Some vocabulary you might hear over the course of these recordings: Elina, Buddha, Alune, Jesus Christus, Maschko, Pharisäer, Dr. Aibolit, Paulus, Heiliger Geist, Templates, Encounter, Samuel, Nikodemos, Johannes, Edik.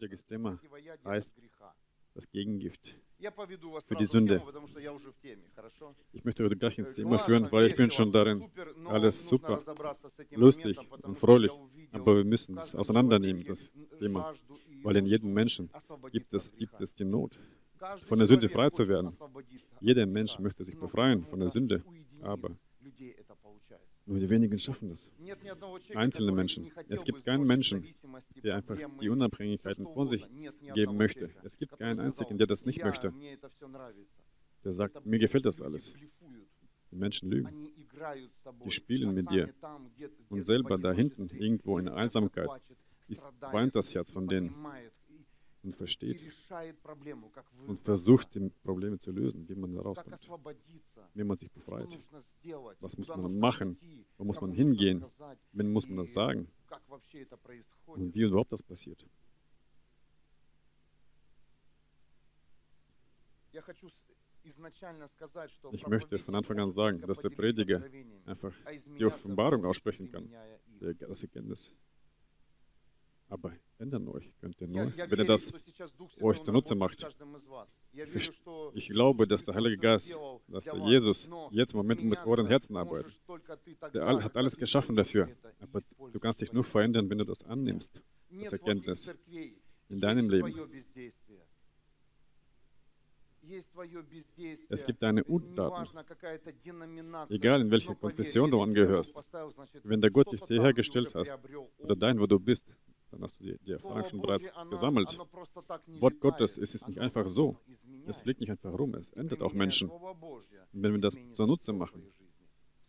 heutiges Thema heißt das Gegengift für die Sünde. Ich möchte heute gleich ins Thema führen, weil ich bin schon darin. Alles super, lustig und fröhlich, aber wir müssen es auseinandernehmen, das Thema, weil in jedem Menschen gibt es die Not, von der Sünde frei zu werden. Jeder Mensch möchte sich befreien von der Sünde, aber nur die wenigen schaffen das. Einzelne Menschen. Es gibt keinen Menschen, der einfach die Unabhängigkeiten von sich geben möchte. Es gibt keinen einzigen, der das nicht möchte. Der sagt, mir gefällt das alles. Die Menschen lügen. Die spielen mit dir. Und selber da hinten, irgendwo in der Einsamkeit, weint das Herz von denen und versteht und versucht, die Probleme zu lösen, wie man da rauskommt, wie man sich befreit. Was muss man machen? Wo muss man hingehen? Wem muss man das sagen? Und wie überhaupt das passiert? Ich möchte von Anfang an sagen, dass der Prediger einfach die Offenbarung aussprechen kann, das Erkenntnis. Aber ändern euch könnt ihr nur, wenn ihr das euch zunutze macht. Ich glaube, dass der Heilige Geist, dass der Jesus jetzt im Moment mit euren Herzen arbeitet. Der hat alles geschaffen dafür. Aber du kannst dich nur verändern, wenn du das annimmst, das Erkenntnis in deinem Leben. Es gibt deine Untaten, egal in welche Konfession du angehörst. Wenn der Gott dich hierher gestellt hat oder dein, wo du bist, dann hast du die Erfahrung schon bereits gesammelt. Wort Gottes, es ist nicht einfach so. Es fliegt nicht einfach rum, es ändert auch Menschen. Und wenn wir das zunutze machen,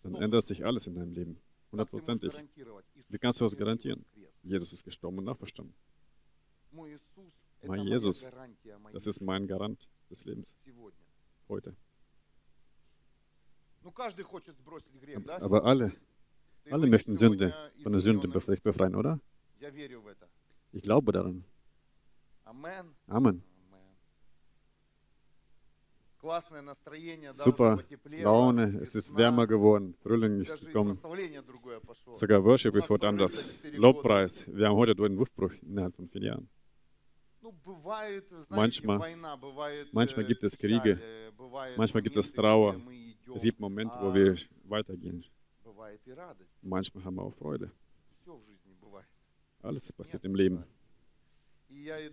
dann ändert sich alles in deinem Leben, hundertprozentig. Wie kannst du das garantieren? Jesus ist gestorben und auferstanden. Mein Jesus, das ist mein Garant des Lebens, heute. Aber alle möchten Sünde, von der Sünde befreien, oder? Ich glaube daran. Amen. Super Laune, es ist wärmer geworden, Frühling ist gekommen. Sogar Worship ist heute anders. Lobpreis, wir haben heute einen Wurfbruch innerhalb von 4 Jahren. Manchmal gibt es Kriege, manchmal gibt es Trauer. Es gibt Momente, wo wir weitergehen. Manchmal haben wir auch Freude. Alles passiert im Leben.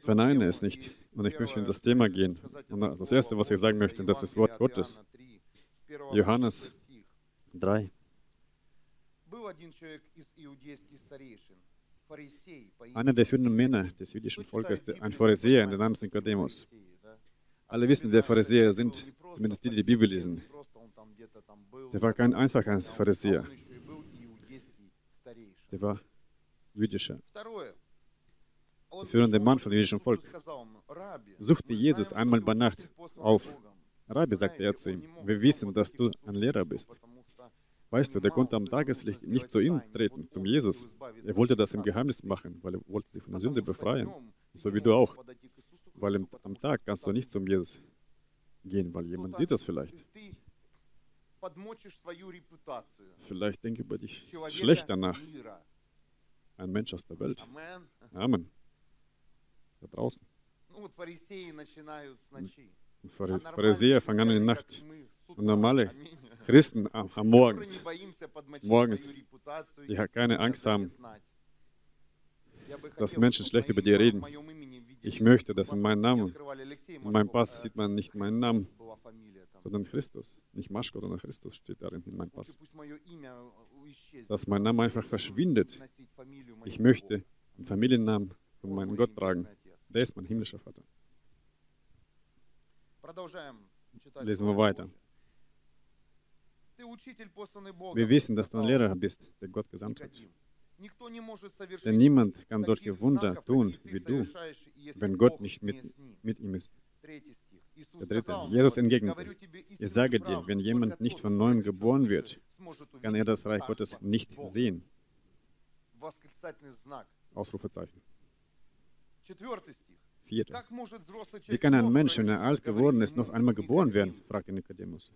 Verneine es nicht. Und ich möchte in das Thema gehen. Und das Erste, was ich sagen möchte, das ist das Wort Gottes. Johannes 3. Einer der führenden Männer des jüdischen Volkes, ein Pharisäer, der namens Nikodemos. Alle wissen, wer Pharisäer sind, zumindest die, die Bibel lesen. Der war kein einfacher Pharisäer. Der war jüdischer. Der führende Mann vom jüdischen Volk suchte Jesus einmal bei Nacht auf. Rabbi, sagte er zu ihm, wir wissen, dass du ein Lehrer bist. Weißt du, der konnte am Tageslicht nicht zu ihm treten, zum Jesus. Er wollte das im Geheimnis machen, weil er wollte sich von der Sünde befreien, so wie du auch. Weil am Tag kannst du nicht zum Jesus gehen, weil jemand sieht das vielleicht. Vielleicht denke über dich schlecht danach. Ein Mensch aus der Welt. Amen. Da draußen. Und Pharisäer fangen an in der Nacht. Und normale Christen am Morgens, die keine Angst haben, dass Menschen schlecht über dir reden. Ich möchte, dass in meinem Namen, in meinem Pass sieht man nicht meinen Namen, sondern Christus. Nicht Maschko, sondern Christus steht darin in meinem Pass. Dass mein Name einfach verschwindet. Ich möchte den Familiennamen von meinem Gott tragen. Der ist mein himmlischer Vater. Lesen wir weiter. Wir wissen, dass du ein Lehrer bist, der Gott gesandt hat. Denn niemand kann solche Wunder tun wie du, wenn Gott nicht mit ihm ist. Der dritte, Jesus entgegnete, ich sage dir, wenn jemand nicht von Neuem geboren wird, kann er das Reich Gottes nicht sehen. Ausrufezeichen. Vierte. Wie kann ein Mensch, wenn er alt geworden ist, noch einmal geboren werden? Fragte Nikodemus.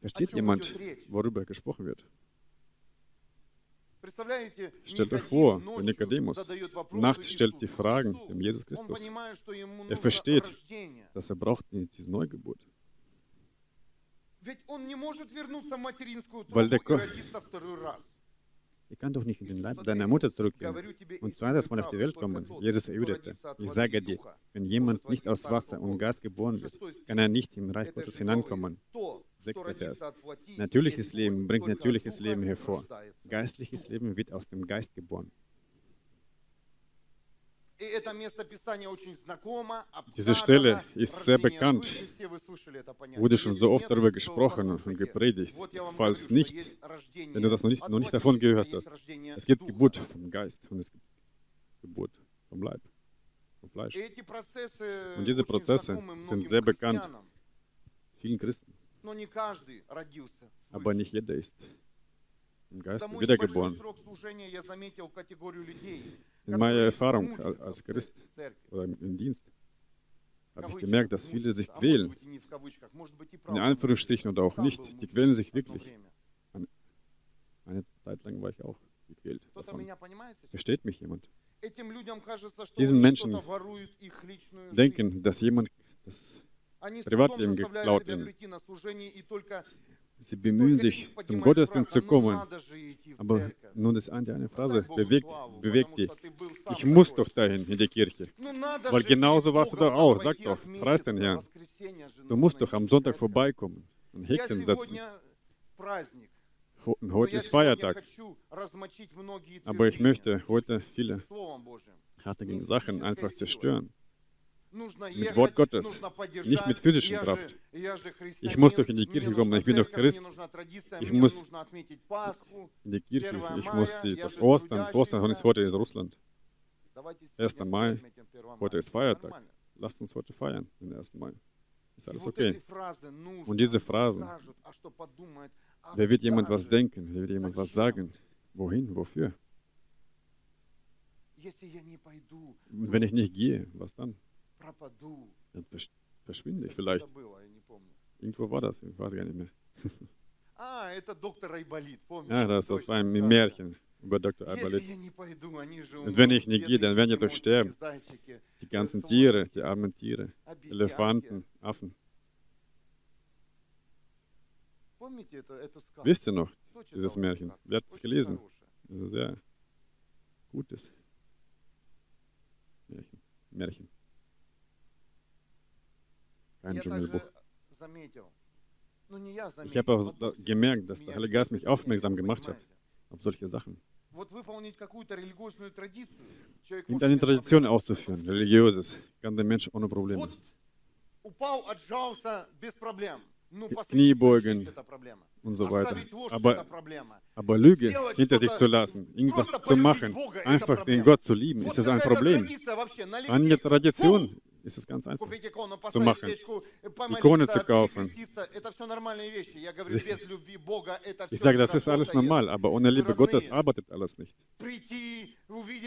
Versteht jemand, worüber gesprochen wird? Stellt euch vor, der Nikodemos nachts stellt die Fragen dem Jesus Christus. Er versteht, dass er braucht diese Neugeburt. Weil er kann doch nicht in den Leib seiner Mutter zurückkehren und zweites Mal auf die Welt kommen. Jesus erwiderte: Ich sage dir, wenn jemand nicht aus Wasser und Gas geboren wird, kann er nicht im Reich Gottes hineinkommen. 6. Vers. Natürliches Leben bringt natürliches Leben hervor. Geistliches Leben wird aus dem Geist geboren. Diese Stelle ist sehr bekannt, wurde schon so oft darüber gesprochen und gepredigt. Falls nicht, wenn du das noch nicht davon gehört hast, es gibt Geburt vom Geist und es gibt Geburt vom Leib, vom Fleisch. Und diese Prozesse sind sehr bekannt vielen Christen. Aber nicht jeder ist im Geist wiedergeboren. In meiner Erfahrung als Christ oder im Dienst habe ich gemerkt, dass viele sich quälen, in Anführungsstrichen oder auch nicht, die quälen sich wirklich. Eine Zeit lang war ich auch gequält davon. Versteht mich jemand? Diesen Menschen denken, dass jemand das Privatleben geklaut ihnen. Sie bemühen sich, zum Gottesdienst zu kommen, aber nur das eine Phrase bewegt die. Ich muss doch dahin, in die Kirche, weil genauso warst du doch auch. Sag doch, preis den Herrn. Du musst doch am Sonntag vorbeikommen und Häkchen setzen. Heute ist Feiertag, aber ich möchte heute viele hartige Sachen einfach zerstören. Mit Wort Gottes, nicht mit physischer Kraft. Ich muss doch in die Kirche kommen, ich bin doch Christ. Ich muss in die Kirche, ich muss das Ostern ist heute in Russland. 1. Mai, heute ist Feiertag. Lasst uns heute feiern, den 1. Mai. Ist alles okay. Und diese Phrasen, wer wird jemand was denken, wer wird jemand was sagen, wohin, wofür? Und wenn ich nicht gehe, was dann? Dann verschwinde ich vielleicht. Irgendwo war das, ich weiß gar nicht mehr. Dr. Aibolit, ja, das war ein Märchen über Dr. Aibolit. Und wenn ich nicht gehe, dann werden ja doch sterben. Die ganzen Tiere, die armen Tiere, Elefanten, Affen. Wisst ihr noch, dieses Märchen? Wer hat es gelesen? Das ist ein sehr gutes Märchen. Ein Dschungelbuch. Ich habe auch gemerkt, dass der Heilige Geist mich aufmerksam gemacht hat auf solche Sachen. Und eine Tradition auszuführen, religiöses, kann der Mensch ohne Probleme. Kniebeugen und so weiter. Aber Lüge hinter sich zu lassen, irgendwas zu machen, einfach den Gott zu lieben, ist das ein Problem. Eine Tradition ist es ganz einfach zu machen, Ikone zu kaufen. Ich sage, das ist alles normal, aber ohne Liebe Gottes arbeitet alles nicht.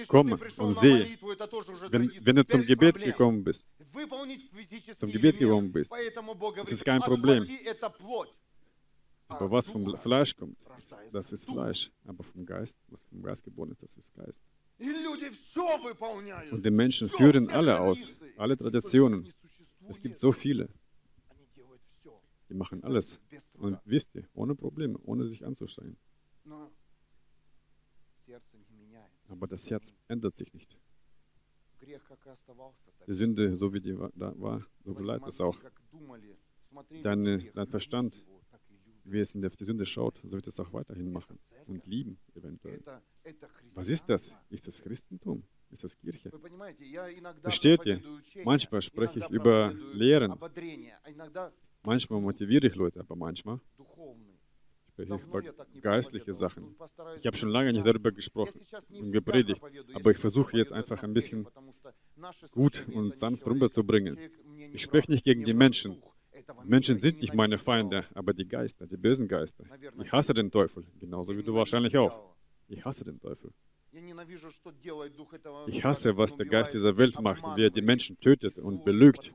Komme und sehe, wenn du zum Gebet gekommen bist, das ist kein Problem. Aber was vom Fleisch kommt, das ist Fleisch. Aber vom Geist, was vom Geist geboren ist, das ist Geist. Und die Menschen führen alle aus, alle Traditionen. Es gibt so viele. Die machen alles. Und wisst ihr, ohne Probleme, ohne sich anzustrengen. Aber das Herz ändert sich nicht. Die Sünde, so wie die war, so bleibt es auch. Dein Verstand, wie es auf die Sünde schaut, so wird es auch weiterhin machen und lieben eventuell. Was ist das? Ist das Christentum? Ist das Kirche? Versteht ihr? Manchmal spreche ich über Lehren. Manchmal motiviere ich Leute, aber manchmal spreche ich über geistliche Sachen. Ich habe schon lange nicht darüber gesprochen und gepredigt, aber ich versuche jetzt einfach ein bisschen gut und sanft rüberzubringen. Ich spreche nicht gegen die Menschen. Menschen sind nicht meine Feinde, aber die Geister, die bösen Geister. Ich hasse den Teufel, genauso wie du wahrscheinlich auch. Ich hasse den Teufel. Ich hasse, was der Geist dieser Welt macht, wie er die Menschen tötet und belügt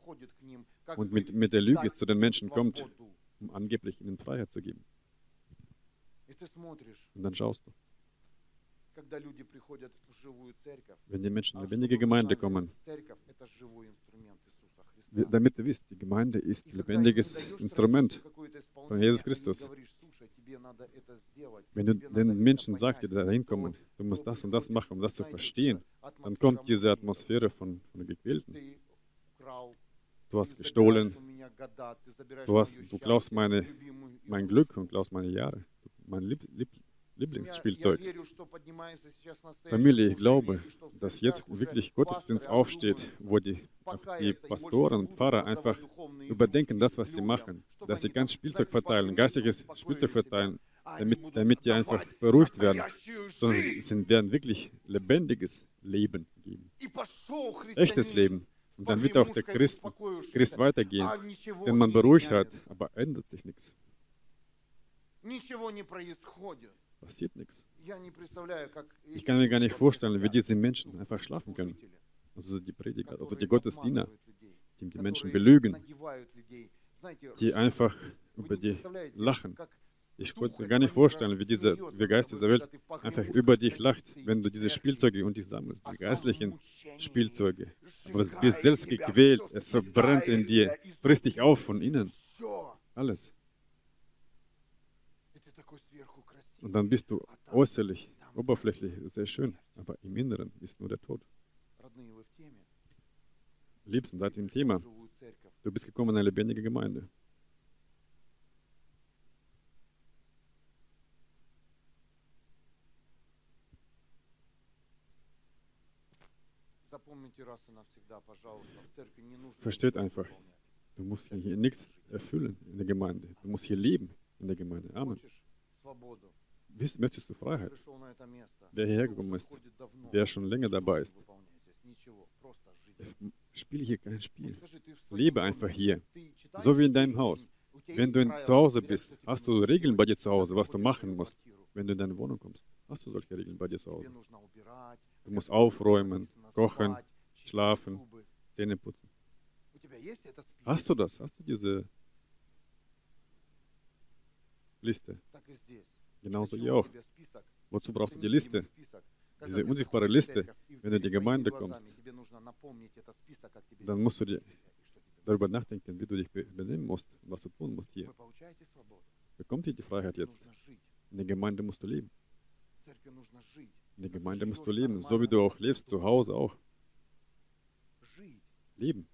und mit der Lüge zu den Menschen kommt, um angeblich ihnen Freiheit zu geben. Und dann schaust du. Wenn die Menschen in lebendige Gemeinde kommen, damit ihr wisst, die Gemeinde ist ein lebendiges Instrument von Jesus Christus. Wenn du den Menschen sagst, die da hinkommen, du musst das und das machen, um das zu verstehen, dann kommt diese Atmosphäre von Gequälten. Du hast gestohlen, du klaust mein Glück und klaust meine Jahre, mein Lieblingsspielzeug. Familie, ich glaube, dass jetzt wirklich Gottesdienst aufsteht, wo die Pastoren und Pfarrer einfach überdenken das, was sie machen, dass sie ganz Spielzeug verteilen, geistiges Spielzeug verteilen, damit die einfach beruhigt werden, sondern sie werden wirklich lebendiges Leben geben, echtes Leben. Und dann wird auch der Christ weitergehen, wenn man beruhigt hat, aber ändert sich nichts. Passiert nichts. Ich kann mir gar nicht vorstellen, wie diese Menschen einfach schlafen können. Also die Prediger oder die Gottesdiener, die die Menschen belügen, die einfach über die lachen. Ich konnte mir gar nicht vorstellen, wie der Geist dieser Welt einfach über dich lacht, wenn du diese Spielzeuge und dich sammelst, die geistlichen Spielzeuge. Aber du bist selbst gequält, es verbrennt in dir, frisst dich auf von innen. Alles. Und dann bist du äußerlich, oberflächlich sehr schön, aber im Inneren ist nur der Tod. Liebsten, seid im Thema. Du bist gekommen in eine lebendige Gemeinde. Versteht einfach, du musst hier nichts erfüllen in der Gemeinde. Du musst hier leben in der Gemeinde. Amen. Möchtest du Freiheit? Wer hierher gekommen ist, wer schon länger dabei ist, spiel hier kein Spiel. Lebe einfach hier, so wie in deinem Haus. Wenn du zu Hause bist, hast du Regeln bei dir zu Hause, was du machen musst. Wenn du in deine Wohnung kommst, hast du solche Regeln bei dir zu Hause. Du musst aufräumen, kochen, schlafen, Zähne putzen. Hast du das? Hast du diese Liste? Genauso ihr auch. Wozu brauchst du die Liste? Diese unsichtbare Liste, wenn du in die Gemeinde kommst, dann musst du dir darüber nachdenken, wie du dich benehmen musst, was du tun musst hier. Bekommt ihr die Freiheit jetzt? In der Gemeinde musst du leben. In der Gemeinde musst du leben, so wie du auch lebst, zu Hause auch. Leben.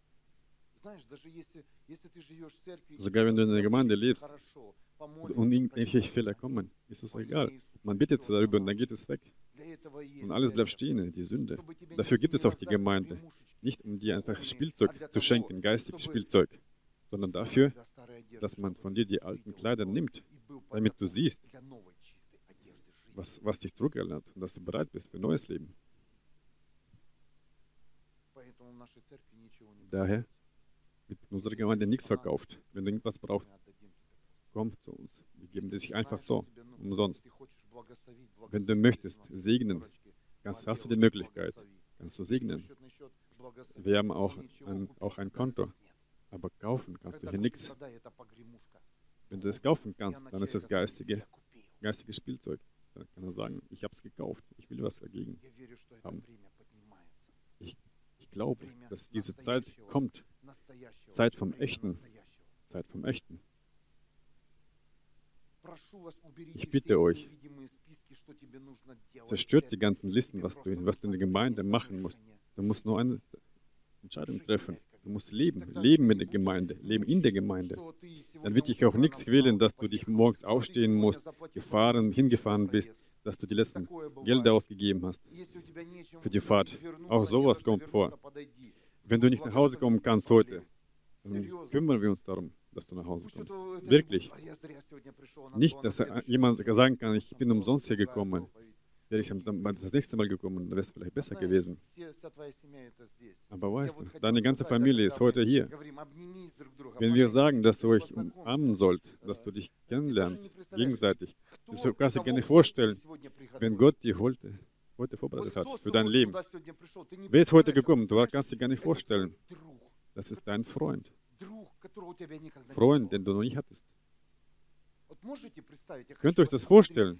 Sogar wenn du in der Gemeinde lebst und irgendwelche Fehler kommen, ist es egal. Man betet darüber und dann geht es weg. Und alles bleibt stehen, die Sünde. Dafür gibt es auch die Gemeinde. Nicht um dir einfach Spielzeug zu schenken, geistiges Spielzeug, sondern dafür, dass man von dir die alten Kleider nimmt, damit du siehst, was dich zurückerinnert und dass du bereit bist für neues Leben. Daher wird in unserer Gemeinde nichts verkauft. Wenn du irgendwas brauchst, komm zu uns. Wir geben dir sich einfach so, umsonst. Wenn du möchtest segnen, hast du die Möglichkeit, kannst du segnen. Wir haben auch ein Konto, aber kaufen kannst du hier nichts. Wenn du es kaufen kannst, dann ist es geistiges Spielzeug. Dann kann er sagen, ich habe es gekauft, ich will was dagegen haben. Ich glaube, dass diese Zeit kommt, Zeit vom Echten. Ich bitte euch, zerstört die ganzen Listen, was du in der Gemeinde machen musst. Du musst nur eine Entscheidung treffen. Du musst leben in der Gemeinde, leben in der Gemeinde. Dann wird dich auch nichts quälen, dass du dich morgens aufstehen musst, hingefahren bist, dass du die letzten Gelder ausgegeben hast für die Fahrt. Auch sowas kommt vor. Wenn du nicht nach Hause kommen kannst heute, dann kümmern wir uns darum, dass du nach Hause kommst. Wirklich. Nicht, dass jemand sagen kann, ich bin umsonst hier gekommen. Wäre ich das nächste Mal gekommen, dann wäre es vielleicht besser gewesen. Aber weißt du, deine ganze Familie ist heute hier. Wenn wir sagen, dass ihr euch umarmen sollt, dass du dich kennenlernt, gegenseitig, du kannst dir gerne vorstellen, wenn Gott dich heute vorbereitet hat für dein Leben. Wer ist heute gekommen? Du kannst dir gar nicht vorstellen. Das ist dein Freund. Freund, den du noch nicht hattest. Könnt ihr euch das vorstellen?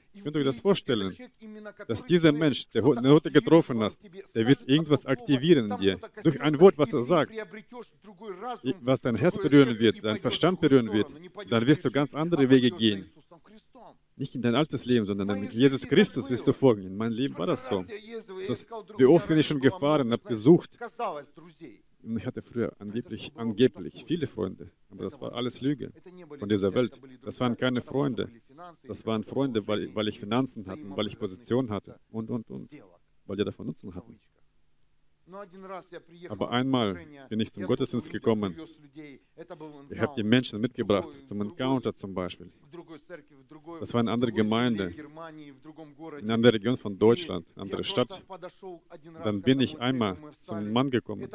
Dass dieser Mensch, der heute getroffen hast, der wird irgendwas aktivieren in dir. Durch ein Wort, was er sagt, was dein Herz berühren wird, dein Verstand berühren wird, dann wirst du ganz andere Wege gehen. Nicht in dein altes Leben, sondern mit Jesus Christus wirst du folgen. In meinem Leben war das so. Wie oft bin ich schon gefahren, habe gesucht. Und ich hatte früher angeblich viele Freunde, aber das war alles Lüge von dieser Welt. Das waren keine Freunde. Das waren Freunde, weil ich Finanzen hatte, weil ich Position hatte und, weil die davon Nutzen hatten. Aber einmal bin ich zum Gottesdienst gekommen. Ich habe die Menschen mitgebracht, zum Encounter zum Beispiel. Das war eine andere Gemeinde, eine andere Region von Deutschland, eine andere Stadt. Dann bin ich einmal zum Mann gekommen,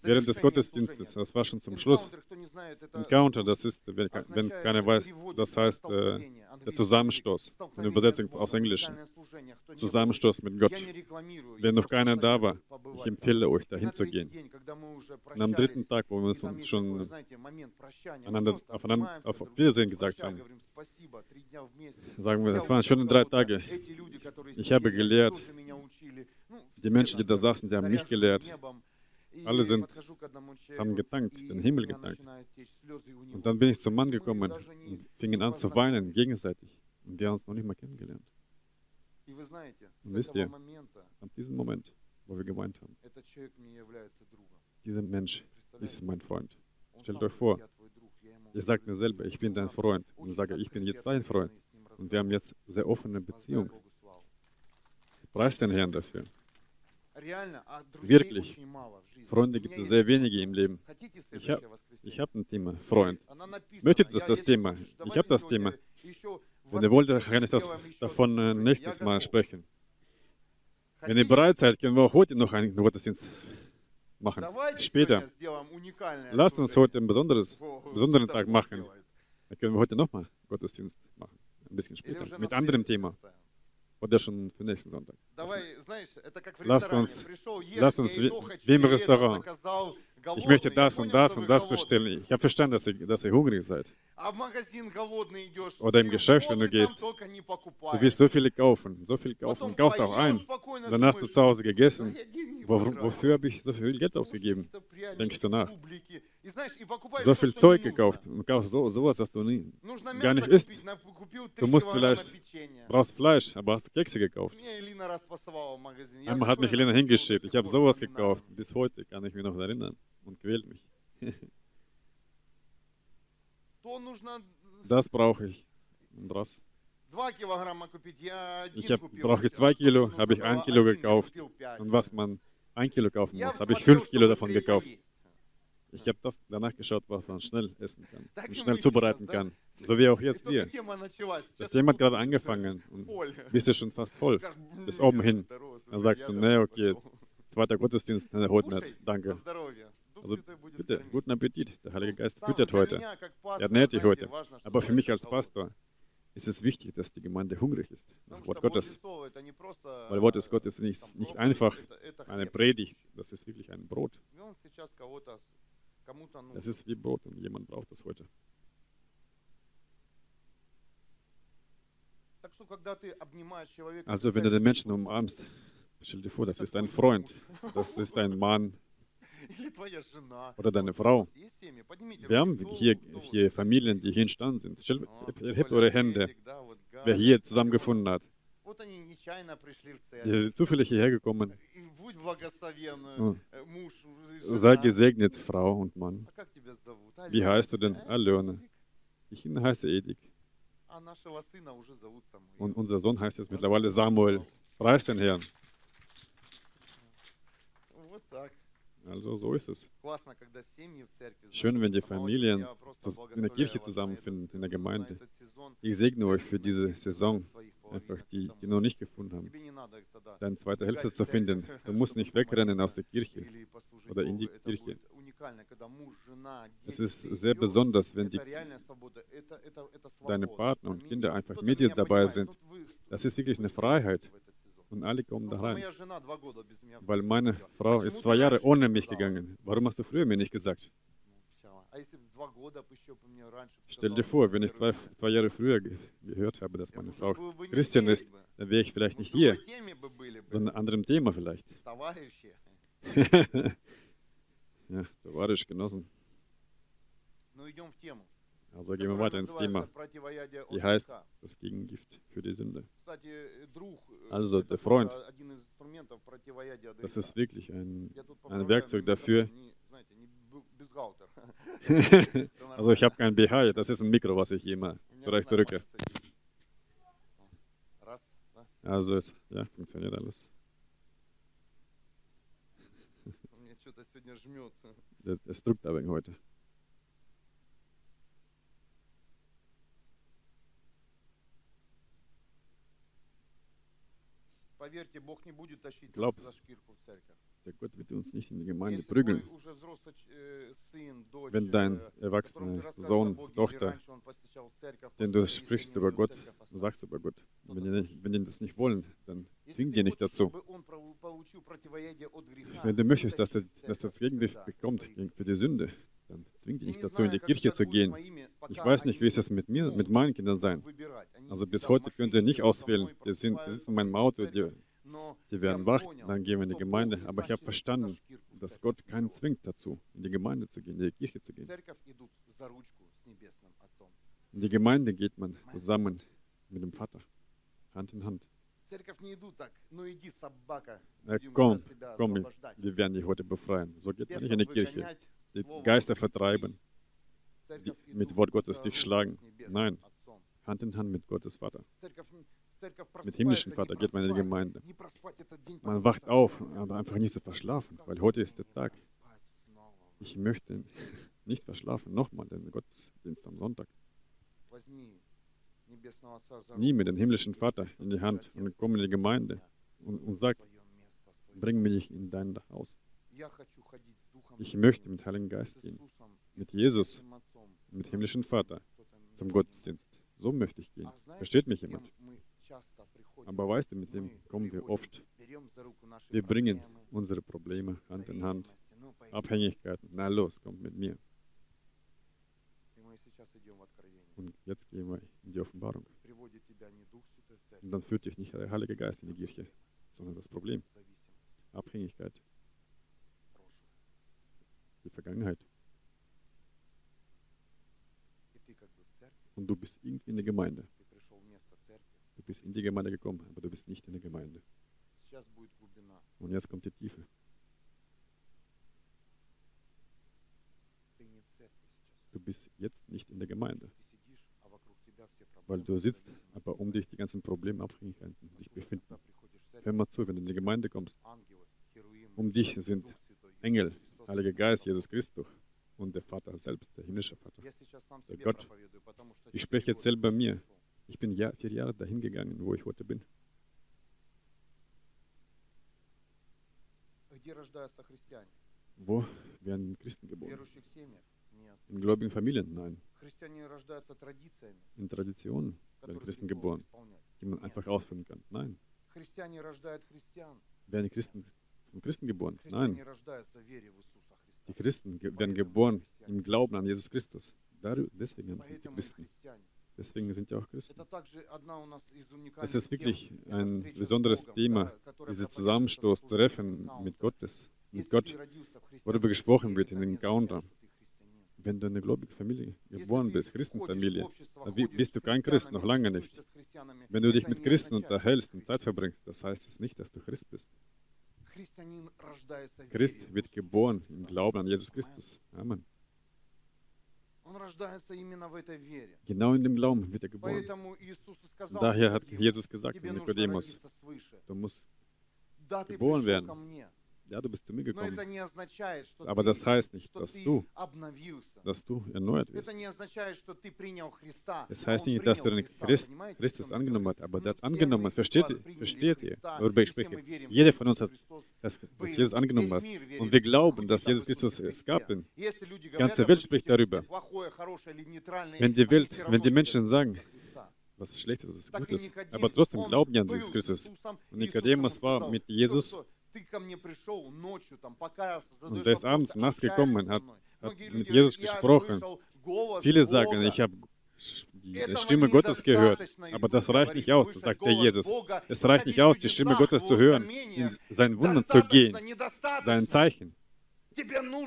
während des Gottesdienstes, das war schon zum Schluss. Encounter, das ist, wenn keiner weiß, das heißt der Zusammenstoß, eine Übersetzung aus Englischen. Zusammenstoß mit Gott. Wenn noch keiner da war, ich empfehle euch, dahin zu gehen. Und am dritten Tag, wo wir uns schon auf Wiedersehen gesagt haben, sagen wir, das waren schöne 3 Tage. Ich habe gelehrt. Die Menschen, die da saßen, die haben mich gelehrt. Alle haben gedankt, den Himmel gedankt. Und dann bin ich zum Mann gekommen und fingen an zu weinen, gegenseitig. Und wir haben uns noch nicht mal kennengelernt. Und wisst ihr, an diesem Moment, wo wir geweint haben, dieser Mensch ist mein Freund. Stellt euch vor, ihr sagt mir selber, ich bin dein Freund. Und ich sage, ich bin jetzt dein Freund. Und wir haben jetzt sehr offene Beziehung. Preist den Herrn dafür. Wirklich, Freunde gibt es sehr wenige im Leben. Ich hab ein Thema, Freund. Möchtet ihr das Thema? Ich habe das Thema. Wenn ihr wollt, kann ich davon nächstes Mal sprechen. Wenn ihr bereit seid, können wir auch heute noch einen Gottesdienst machen. Später. Lasst uns heute einen besonderen Tag machen. Dann können wir heute nochmal Gottesdienst machen. Ein bisschen später. Mit anderem Thema. Oder schon für nächsten Sonntag. Lasst uns wie im Restaurant. Ich möchte das und das und das bestellen. Ich habe verstanden, dass ihr hungrig seid. Oder im Geschäft, wenn du gehst. Du wirst so viel kaufen. Du kaufst auch ein. Dann hast du zu Hause gegessen. Wofür habe ich so viel Geld ausgegeben? Denkst du nach. So viel Zeug gekauft und kaufst sowas, was du gar nicht isst. Du brauchst Fleisch, aber hast Kekse gekauft. Einmal hat mich Elina hingeschickt. Ich habe sowas gekauft. Bis heute kann ich mich noch erinnern. Und quält mich. Das brauche ich. Und was? Brauche ich 2 Kilo, habe ich 1 Kilo gekauft. Und was man 1 Kilo kaufen muss, habe ich 5 Kilo davon gekauft. Ich habe danach geschaut, was man schnell essen kann und schnell zubereiten kann. So wie auch jetzt wir. Das Thema hat gerade angefangen und bist du schon fast voll. Bis oben hin. Dann sagst du, nee, okay, zweiter Gottesdienst, nee, heute nicht. Danke. Also bitte, guten Appetit. Der Heilige Geist füttert heute. Er ernährt dich heute. Aber für mich als Pastor ist es wichtig, dass die Gemeinde hungrig ist. Nach Wort Gottes. Weil Wort des Gottes ist nicht einfach eine Predigt. Das ist wirklich ein Brot. Es ist wie Brot und jemand braucht das heute. Also wenn du den Menschen umarmst, stell dir vor, das ist dein Freund, das ist dein Mann oder deine Frau. Wir haben hier Familien, die hier entstanden sind. Hebt eure Hände, wer hier zusammengefunden hat. Die sind zufällig hierher gekommen. Sei gesegnet, Frau und Mann. Wie heißt du denn? Alune. Ich heiße Edik. Und unser Sohn heißt jetzt mittlerweile Samuel. Preis den Herrn. Also so ist es. Schön, wenn die Familien in der Kirche zusammenfinden, in der Gemeinde. Ich segne euch für diese Saison, einfach die noch nicht gefunden haben. Deine zweite Hälfte zu finden. Du musst nicht wegrennen aus der Kirche oder in die Kirche. Es ist sehr besonders, wenn deine Partner und Kinder einfach mit dir dabei sind. Das ist wirklich eine Freiheit. Und alle kommen da rein. Weil meine Frau ist 2 Jahre ohne mich gegangen. Warum hast du früher mir nicht gesagt? Stell dir vor, wenn ich zwei Jahre früher gehört habe, dass meine Frau Christin ist, dann wäre ich vielleicht nicht hier, sondern an anderem Thema vielleicht. Ja, Товарищ, Genossen. Also gehen wir weiter ins Thema. Die heißt das Gegengift für die Sünde. Also der Freund, das ist wirklich ein Werkzeug dafür. Also ich habe kein BH, das ist ein Mikro, was ich immer zurechtdrücke. Also es ja, funktioniert alles. Es drückt aber heute. Glaubt, der Gott wird uns nicht in die Gemeinde prügeln. Wenn dein erwachsener Sohn, Tochter, den du sprichst über Gott, sagst über Gott, wenn die das nicht wollen, dann zwing die nicht dazu. Wenn du möchtest, dass das Gegengift bekommt für die Sünde, dann zwingt dich nicht dazu, in die Kirche zu gehen. Ich weiß nicht, wie es ist mit mir, mit meinen Kindern sein. Also bis heute könnt ihr nicht auswählen. Die sitzen in meinem Auto, die werden wach, dann gehen wir in die Gemeinde. Aber ich habe verstanden, dass Gott keinen zwingt dazu, in die Gemeinde zu gehen, in die Kirche zu gehen. In die Gemeinde geht man zusammen mit dem Vater, Hand in Hand. Na komm, komm, wir werden dich heute befreien. So geht man nicht in die Kirche. Die Geister vertreiben, die mit Wort Gottes dich schlagen. Nein, Hand in Hand mit Gottes Vater. Mit himmlischem Vater geht man in die Gemeinde. Man wacht auf, aber einfach nicht zu verschlafen, weil heute ist der Tag. Ich möchte nicht verschlafen, nochmal, den Gottesdienst am Sonntag. Nimm mir den himmlischen Vater in die Hand und komm in die Gemeinde und sag, bring mich in dein Haus. Ich möchte mit Heiligen Geist gehen, mit Jesus, mit himmlischen Vater, zum Gottesdienst. So möchte ich gehen. Versteht mich jemand? Aber weißt du, mit dem kommen wir oft. Wir bringen unsere Probleme Hand in Hand, Abhängigkeiten. Na los, kommt mit mir. Und jetzt gehen wir in die Offenbarung. Und dann führt dich nicht der Heilige Geist in die Kirche, sondern das Problem. Abhängigkeit. Die Vergangenheit. Und du bist irgendwie in der Gemeinde. Du bist in die Gemeinde gekommen, aber du bist nicht in der Gemeinde. Und jetzt kommt die Tiefe. Du bist jetzt nicht in der Gemeinde, weil du sitzt, aber um dich die ganzen Probleme, Abhängigkeiten sich befinden. Hör mal zu, wenn du in die Gemeinde kommst, um dich sind Engel, Heiliger Geist, Jesus Christus und der Vater selbst, der himmlische Vater, der Gott. Ich spreche jetzt selber mir. Ich bin 4 Jahre dahin gegangen, wo ich heute bin. Wo werden Christen geboren? In gläubigen Familien? Nein. In Traditionen werden Christen geboren, die man einfach ausführen kann? Nein. Werden Christen geboren? Nein. Die Christen werden geboren im Glauben an Jesus Christus. Deswegen sind sie Christen. Deswegen sind ja auch Christen. Es ist wirklich ein besonderes Thema, dieses Zusammenstoß, Treffen mit Gott, worüber gesprochen wird in den Encounter. Wenn du in eine gläubige Familie geboren bist, Christenfamilie, dann bist du kein Christ, noch lange nicht. Wenn du dich mit Christen unterhältst und Zeit verbringst, das heißt es nicht, dass du Christ bist. Christ wird geboren im Glauben an Jesus Christus. Amen. Genau in dem Glauben wird er geboren. Daher hat Jesus gesagt, Nikodemos, du musst geboren werden. Ja, du bist zu mir gekommen. Aber das heißt nicht, dass du erneuert wirst. Es heißt nicht, dass du den Christus angenommen hast, aber der hat angenommen. Versteht ihr, worüber ich spreche? Jeder von uns hat, dass Jesus angenommen hat. Und wir glauben, dass Jesus Christus es gab. Die ganze Welt spricht darüber. Wenn die Menschen sagen, was Schlechtes ist, was Gutes, aber trotzdem glauben die an Jesus Christus. Und Nikodemos war mit Jesus. Und der ist abends, nachts gekommen, hat mit Jesus gesprochen. Viele sagen, ich habe die Stimme Gottes gehört, aber das reicht nicht aus, sagt der Jesus. Es reicht nicht aus, die Stimme Gottes zu hören, in sein Wundern zu gehen, sein Zeichen.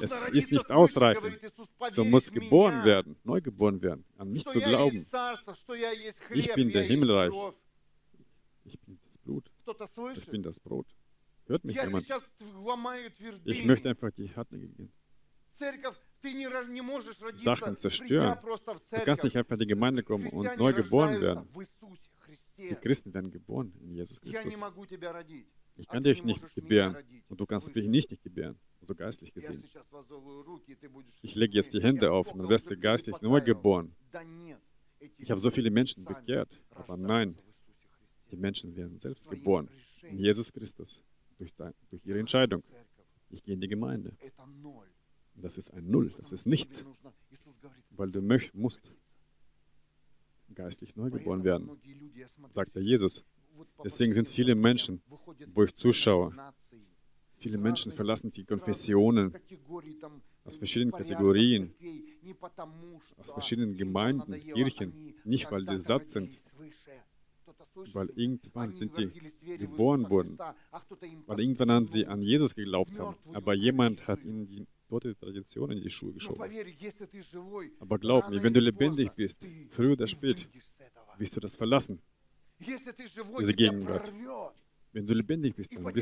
Es ist nicht ausreichend. Du musst geboren werden, neu geboren werden, an mich zu glauben. Ich bin der Himmelreich. Ich bin das Blut. Ich bin das Brot. Hört mich jemand? Ich möchte einfach die Hartnäckigen Sachen zerstören. Du kannst nicht einfach in die Gemeinde kommen und neu geboren werden. Die Christen werden geboren in Jesus Christus. Ich kann dich nicht gebären und du kannst mich nicht gebären, so geistlich gesehen. Ich lege jetzt die Hände auf und dann wirst du geistlich neu geboren. Ich habe so viele Menschen bekehrt, aber nein, die Menschen werden selbst geboren in Jesus Christus durch ihre Entscheidung. Ich gehe in die Gemeinde. Das ist ein Null, das ist nichts, weil du musst geistlich neu geboren werden, sagt der Jesus. Deswegen sind viele Menschen, wo ich zuschaue, viele Menschen verlassen die Konfessionen aus verschiedenen Kategorien, aus verschiedenen Gemeinden, Kirchen, nicht weil die satt sind, weil irgendwann sind die geboren worden, weil irgendwann haben sie an Jesus geglaubt haben, aber jemand hat ihnen die tote Tradition in die Schuhe geschoben. Aber glaub mir, wenn du lebendig bist, früh oder spät, wirst du das verlassen, diese Gegenwart. Wenn du lebendig bist, dann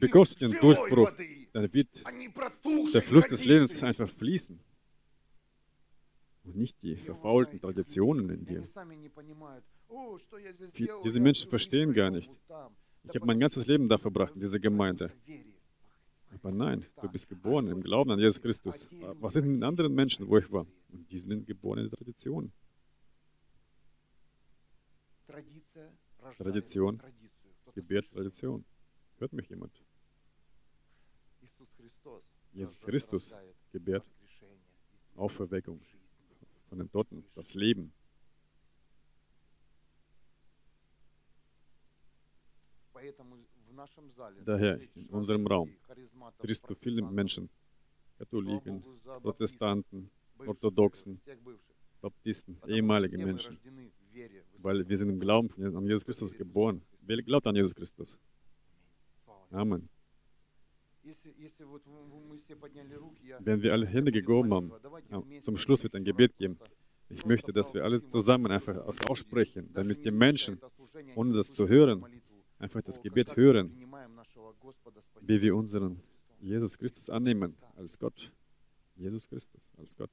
bekommst du den Durchbruch, dann wird der Fluss des Lebens einfach fließen. Und nicht die verfaulten Traditionen in dir. Diese Menschen verstehen gar nicht. Ich habe mein ganzes Leben da verbracht, in dieser Gemeinde. Aber nein, du bist geboren im Glauben an Jesus Christus. Was sind denn anderen Menschen, wo ich war? Und die sind geboren in der Tradition. Tradition gebärt Tradition. Hört mich jemand? Jesus Christus gebärt Auferweckung von den Toten, das Leben. Daher, in unserem Raum triffst du viele Menschen, Katholiken, Protestanten, Orthodoxen, Baptisten, ehemalige Menschen, weil wir sind im Glauben an Jesus Christus geboren. Wer glaubt an Jesus Christus? Amen. Wenn wir alle Hände gehoben haben, zum Schluss wird ein Gebet geben. Ich möchte, dass wir alle zusammen einfach aussprechen, damit die Menschen, ohne das zu hören, einfach das Gebet hören, wie wir unseren Jesus Christus annehmen als Gott. Jesus Christus als Gott.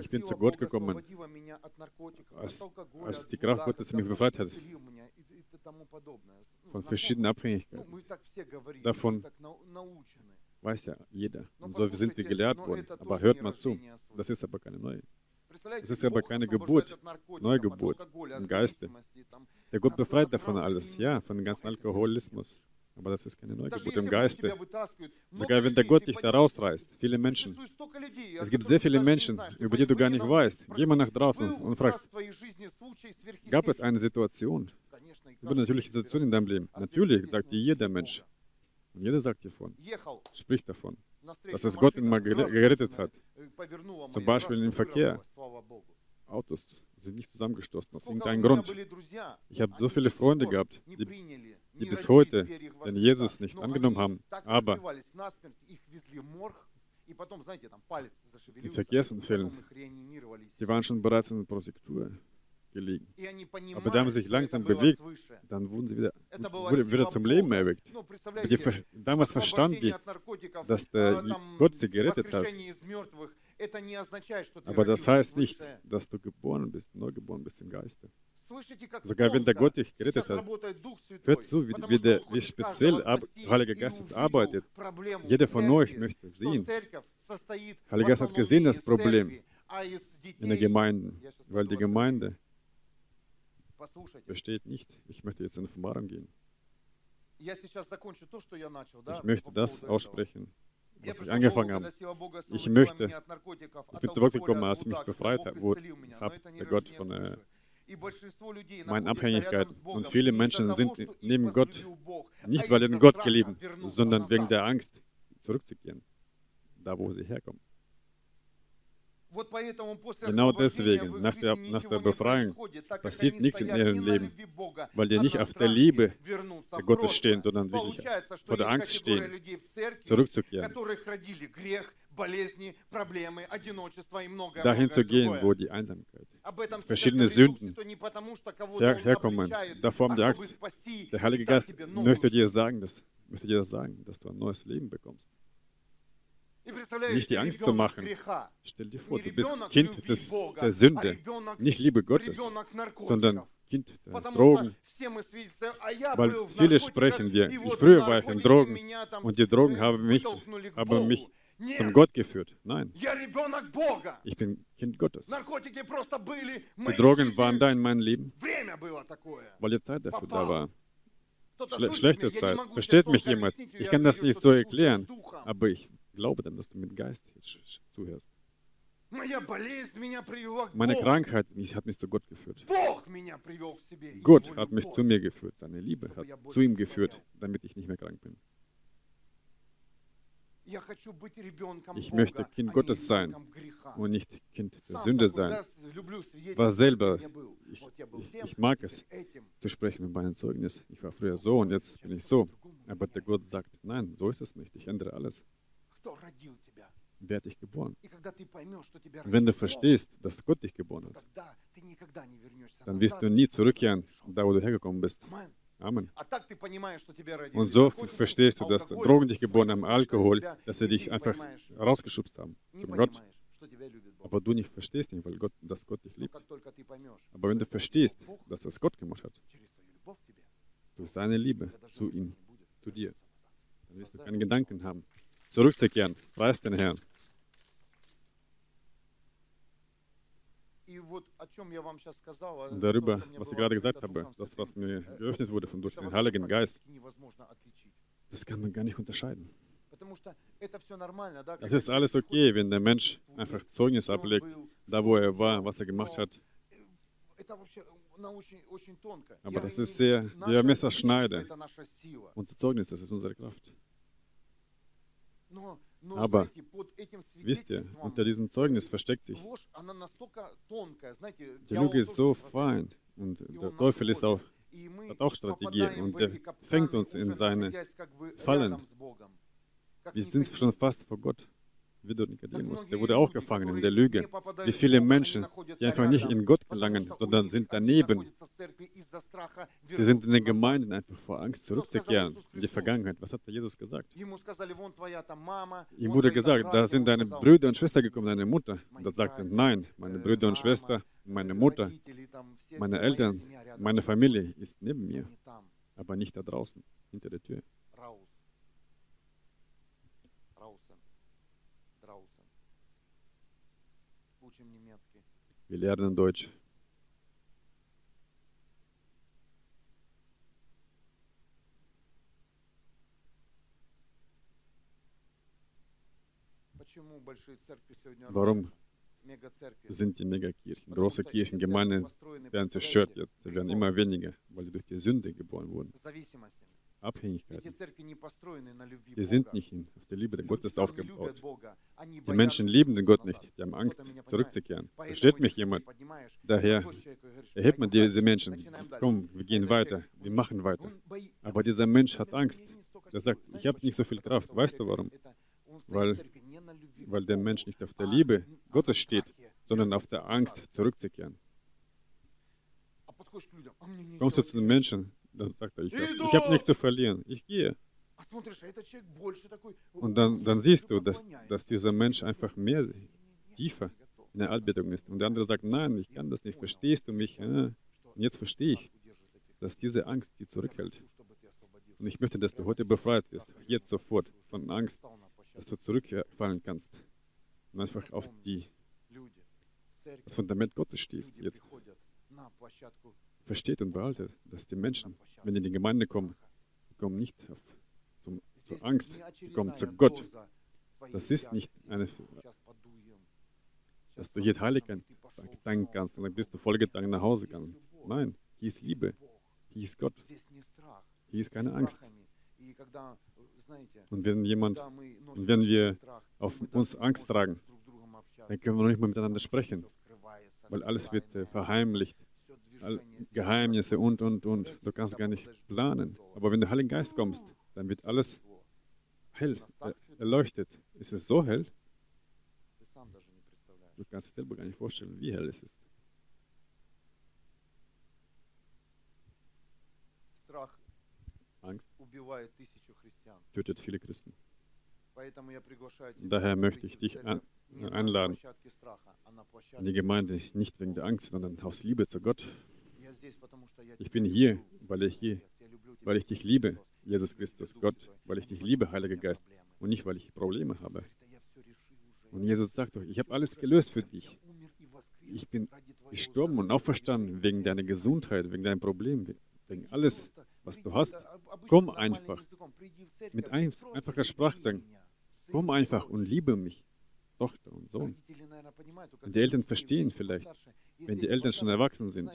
Ich bin zu Gott gekommen, als die Kraft Gottes mich befreit hat von verschiedenen Abhängigkeiten. Davon weiß ja jeder. Und so sind wir gelehrt worden. Aber hört mal zu, das ist aber keine neue. Es ist aber keine Geburt, Neugeburt im Geiste. Der Gott befreit davon alles, ja, von dem ganzen Alkoholismus. Aber das ist keine Neugeburt im Geiste. Sogar wenn der Gott dich da rausreißt, viele Menschen. Es gibt sehr viele Menschen, über die du gar nicht weißt. Geh mal nach draußen und fragst, gab es eine Situation, übernatürliche Situation in deinem Leben? Natürlich, sagt dir jeder Mensch. Und jeder sagt davon, spricht davon, dass es Gott ihn mal gerettet hat. Zum Beispiel im Verkehr. Autos sind nicht zusammengestoßen, aus irgendeinem Grund. Ich habe so viele Freunde gehabt, die bis heute den Jesus nicht angenommen haben, aber in Verkehrsunfällen, die waren schon bereits in der Prosektur gelegen. Aber die haben sich langsam bewegt, dann wurden sie wieder zum Leben erweckt. Damals verstanden die, dass der Gott sie gerettet hat. Aber das heißt nicht, dass du geboren bist, neu geboren bist im Geiste. Sogar wenn der Gott dich gerettet hat, hört zu, wie speziell Heiliger Geist arbeitet. Jeder von euch möchte sehen. Heiliger Geist hat gesehen das Problem in der Gemeinde, weil die Gemeinde besteht nicht. Ich möchte jetzt in die Offenbarung gehen. Ich möchte das aussprechen, was ich angefangen habe. Ich bin zu Gott gekommen, als mich befreit hat, der Gott von meine Abhängigkeit. Und viele Menschen sind neben Gott, nicht weil sie Gott geliebt, sondern wegen der Angst, zurückzugehen, da wo sie herkommen. Genau deswegen, nach der Befreiung, passiert nichts in ihrem Leben, weil die nicht auf der Liebe Gottes stehen, sondern wirklich vor der Angst stehen, zurückzukehren, dahin zu gehen, wo die Einsamkeit, verschiedene Sünden herkommen. Da formt der Angst. Der Heilige Geist möchte dir sagen, dass du ein neues Leben bekommst. Nicht die Angst zu machen. Stell dir vor, du bist Kind der Sünde, nicht Liebe Gottes, sondern Kind der Drogen. Weil viele sprechen wir, früher war ich in Drogen und die Drogen haben mich zum Gott geführt. Nein, ich bin Kind Gottes. Die Drogen waren da in meinem Leben, weil die Zeit dafür da war. Schlechte Zeit. Versteht mich jemand? Ich kann das nicht so erklären, aber ich glaube dann, dass du mit Geist zuhörst. Meine Krankheit hat mich zu Gott geführt. Gott hat mich zu mir geführt. Seine Liebe hat zu ihm geführt, damit ich nicht mehr krank bin. Ich möchte Kind Gottes sein und nicht Kind der Sünde sein. War selber, ich mag es, zu sprechen mit meinem Zeugnis. Ich war früher so und jetzt bin ich so. Aber der Gott sagt, nein, so ist es nicht. Ich ändere alles. Wer hat dich geboren? Wenn du verstehst, dass Gott dich geboren hat, dann wirst du nie zurückkehren, da wo du hergekommen bist. Amen. Und so verstehst du, dass Drogen dich geboren haben, Alkohol, dass sie dich einfach rausgeschubst haben zum Gott. Aber du nicht verstehst nicht, weil Gott, dass Gott dich liebt. Aber wenn du verstehst, dass es Gott gemacht hat, durch seine Liebe zu ihm, zu dir, dann wirst du keinen Gedanken haben, zurückzukehren. Preis den Herrn. Und darüber, was ich gerade gesagt habe, das, was mir geöffnet wurde durch den Heiligen Geist, das kann man gar nicht unterscheiden. Es ist alles okay, wenn der Mensch einfach Zeugnis ablegt, da wo er war, was er gemacht hat. Aber das ist sehr, wie Messerschneide. Unser Zeugnis, das ist unsere Kraft. Aber, wisst ihr, unter diesem Zeugnis versteckt sich. Die Lüge ist so fein und der Teufel ist auch, hat auch Strategien und er fängt uns in seine Fallen. Wir sind schon fast vor Gott, wie der Nikodemos. Der wurde auch gefangen in der Lüge. Wie viele Menschen, die einfach nicht in Gott gelangen, sondern sind daneben. Die sind in den Gemeinden einfach vor Angst zurückzukehren in die Vergangenheit. Was hat Jesus gesagt? Ihm wurde gesagt, da sind deine Brüder und Schwestern gekommen, deine Mutter. Und er sagte, nein, meine Brüder und Schwestern, meine Mutter, meine Eltern, meine Familie ist neben mir, aber nicht da draußen, hinter der Tür. Wir lernen Deutsch. Warum sind die Megakirchen, große Kirchengemeinden, werden zerstört jetzt, werden immer weniger, weil sie durch die Sünde geboren wurden. Abhängigkeiten. Die sind nicht auf der Liebe Gottes aufgebaut. Die Menschen lieben den Gott nicht, die haben Angst, zurückzukehren. Versteht mich jemand? Daher erhebt man diese Menschen. Komm, wir gehen weiter, wir machen weiter. Aber dieser Mensch hat Angst. Er sagt, ich habe nicht so viel Kraft. Weißt du warum? Weil der Mensch nicht auf der Liebe Gottes steht, sondern auf der Angst, zurückzukehren. Kommst du zu den Menschen, dann sagt er, ich habe nichts zu verlieren, ich gehe. Und dann siehst du, dass dieser Mensch einfach mehr, tiefer in der Anbetung ist. Und der andere sagt, nein, ich kann das nicht, verstehst du mich? Und jetzt verstehe ich, dass diese Angst die zurückhält. Und ich möchte, dass du heute befreit wirst, jetzt sofort von Angst, dass du zurückfallen kannst und einfach auf das Fundament Gottes stehst jetzt. Versteht und behaltet, dass die Menschen, wenn die in die Gemeinde kommen, die kommen nicht zur Angst, die kommen zu Gott. Das ist nicht dass du hier Heiligkeit danken kannst, dann bist du vollgetragen nach Hause kannst. Nein, hier ist Liebe, hier ist Gott, hier ist keine Angst. Und wenn wir auf uns Angst tragen, dann können wir noch nicht mal miteinander sprechen, weil alles wird verheimlicht, Geheimnisse und. Du kannst gar nicht planen. Aber wenn du Heiligen Geist kommst, dann wird alles hell, erleuchtet. Ist es so hell? Du kannst dir selber gar nicht vorstellen, wie hell es ist. Angst tötet viele Christen. Daher möchte ich dich einladen, in die Gemeinde, nicht wegen der Angst, sondern aus Liebe zu Gott. Ich bin hier, weil ich dich liebe, Jesus Christus, Gott, weil ich dich liebe, Heiliger Geist, und nicht, weil ich Probleme habe. Und Jesus sagt doch, ich habe alles gelöst für dich. Ich bin gestorben und auferstanden wegen deiner Gesundheit, wegen deinen Problemen, wegen alles, was du hast. Komm einfach, mit einfacher Sprache sagen, komm einfach und liebe mich, Tochter und Sohn. Und die Eltern verstehen vielleicht, wenn die Eltern schon erwachsen sind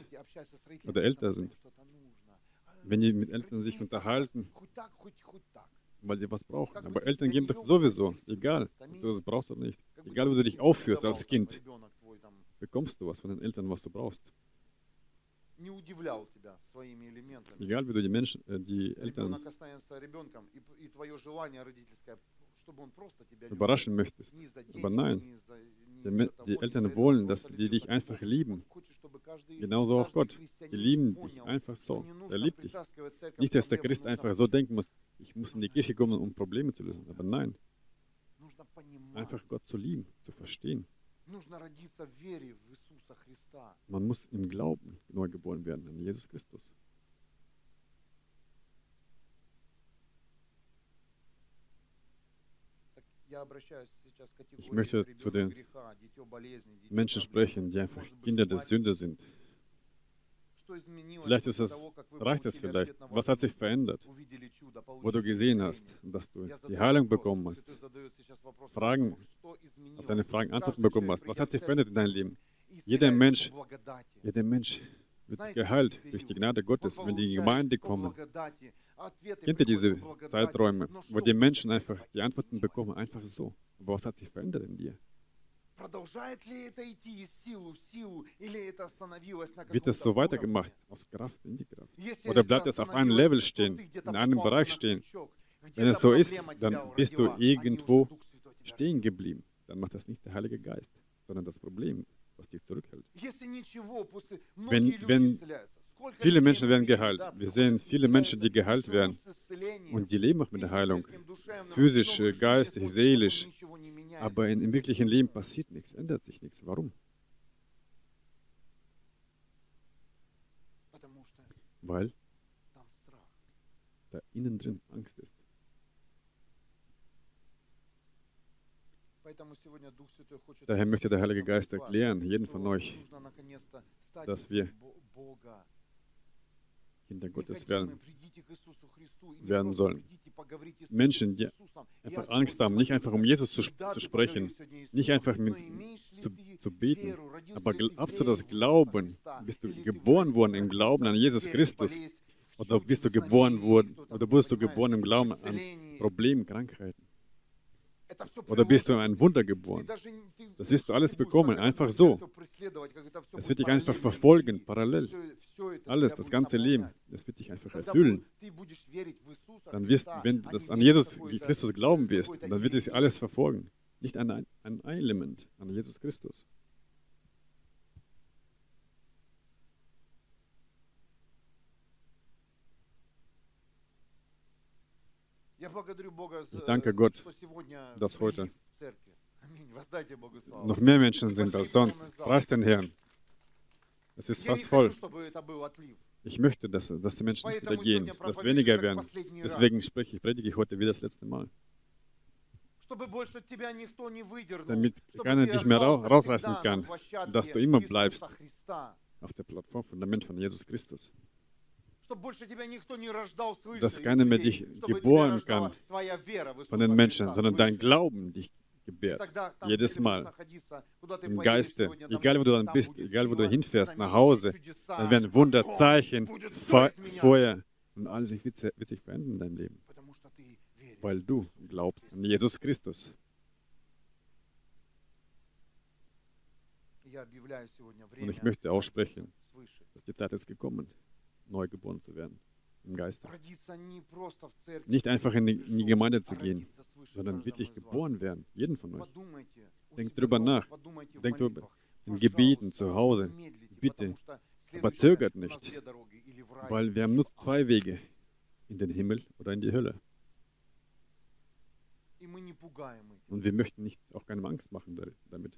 oder älter sind, wenn die mit Eltern sich unterhalten, weil sie was brauchen. Aber Eltern geben doch sowieso, egal, ob du das brauchst oder nicht. Egal, wo du dich aufführst als Kind, bekommst du was von den Eltern, was du brauchst. Egal, wie du die Eltern überraschen möchtest. Aber nein, die Eltern wollen, dass die dich einfach lieben. Genauso auch Gott. Die lieben dich einfach so. Er liebt dich. Nicht, dass der Christ einfach so denken muss, ich muss in die Kirche kommen, um Probleme zu lösen. Aber nein, einfach Gott zu lieben, zu verstehen. Man muss im Glauben neu geboren werden, an Jesus Christus. Ich möchte zu den Menschen sprechen, die einfach Kinder der Sünde sind. Vielleicht reicht es vielleicht. Was hat sich verändert, wo du gesehen hast, dass du die Heilung bekommen hast, auf deine Fragen Antworten bekommen hast? Was hat sich verändert in deinem Leben? Jeder Mensch wird geheilt durch die Gnade Gottes, wenn die in die Gemeinde kommen. Kennt ihr diese Zeiträume, wo die Menschen einfach die Antworten bekommen, einfach so? Aber was hat sich verändert in dir? Wird das so weitergemacht, aus Kraft in die Kraft? Oder bleibt es auf einem Level stehen, in einem Bereich stehen? Wenn es so ist, dann bist du irgendwo stehen geblieben. Dann macht das nicht der Heilige Geist, sondern das Problem, was dich zurückhält. Wenn viele Menschen werden geheilt. Wir sehen viele Menschen, die geheilt werden. Und die leben auch mit der Heilung. Physisch, geistig, seelisch. Aber im wirklichen Leben passiert nichts, ändert sich nichts. Warum? Weil da innen drin Angst ist. Daher möchte der Heilige Geist erklären, jeden von euch, dass wir Kinder Gottes werden sollen. Menschen, die einfach Angst haben, nicht einfach um Jesus zu sprechen, nicht einfach zu beten, aber glaubst du das Glauben? Bist du geboren worden im Glauben an Jesus Christus? Oder wurdest du geboren im Glauben an Problemen, Krankheiten? Oder bist du ein Wunder geboren? Das wirst du alles bekommen, einfach so. Es wird dich einfach verfolgen, parallel. Alles, das ganze Leben, das wird dich einfach erfüllen. Dann wenn du das an Jesus Christus glauben wirst, dann wird dich alles verfolgen. Nicht ein Element an Jesus Christus. Ich danke Gott, dass heute noch mehr Menschen sind als sonst. Preist den Herrn. Es ist fast voll. Ich möchte, dass die Menschen nicht wieder gehen, dass weniger werden. Deswegen predige ich heute wieder das letzte Mal. Damit keiner dich mehr rausreißen kann, dass du immer bleibst auf der Plattform, Fundament von Jesus Christus. Dass keiner mehr dich geboren kann von den Menschen, sondern dein Glauben dich Gebet. Jedes Mal. Im Geiste. Egal wo du hinfährst, nach Hause, dann werden Wunderzeichen, Feuer und alles wird sich verändern in deinem Leben. Weil du glaubst an Jesus Christus. Und ich möchte aussprechen, dass die Zeit ist gekommen, neu geboren zu werden im Geiste. Nicht einfach in die Gemeinde zu gehen, sondern wirklich geboren werden, jeden von euch. Denkt darüber nach, denkt darüber in Gebeten zu Hause, bitte, aber zögert nicht, weil wir haben nur zwei Wege, in den Himmel oder in die Hölle. Und wir möchten nicht auch keinem Angst machen damit.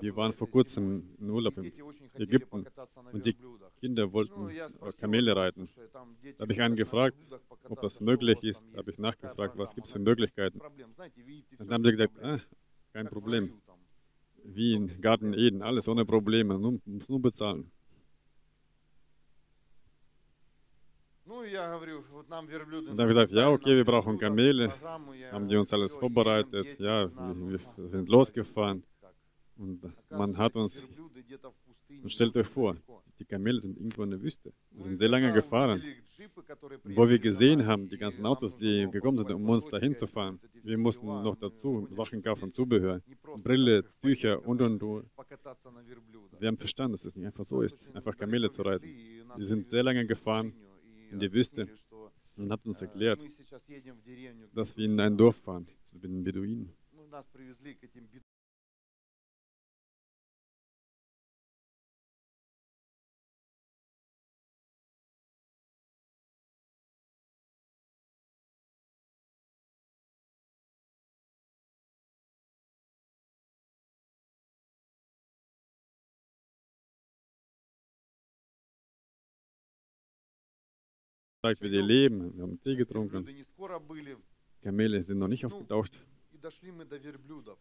Wir waren vor kurzem in Urlaub in Ägypten und die Kinder wollten Kamele reiten. Da habe ich einen gefragt, ob das möglich ist. Da habe ich nachgefragt, was gibt es für Möglichkeiten. Dann haben sie gesagt, kein Problem. Wie in Garten Eden, alles ohne Probleme, muss nur bezahlen. Und dann habe ich gesagt, ja, okay, wir brauchen Kamele, haben die uns alles vorbereitet, ja, wir sind losgefahren und man hat uns, und stellt euch vor, die Kamele sind irgendwo in der Wüste, wir sind sehr lange gefahren, und wo wir gesehen haben, die ganzen Autos, die gekommen sind, um uns dahin zu fahren, wir mussten noch dazu Sachen kaufen, Zubehör, Brille, Tücher und. Wir haben verstanden, dass es nicht einfach so ist, einfach Kamele zu reiten. Sie sind sehr lange gefahren in die Wüste und hat uns erklärt, dass wir in ein Dorf fahren, zu den Beduinen. Wie sie leben. Wir haben Tee getrunken. Kamele sind noch nicht aufgetaucht.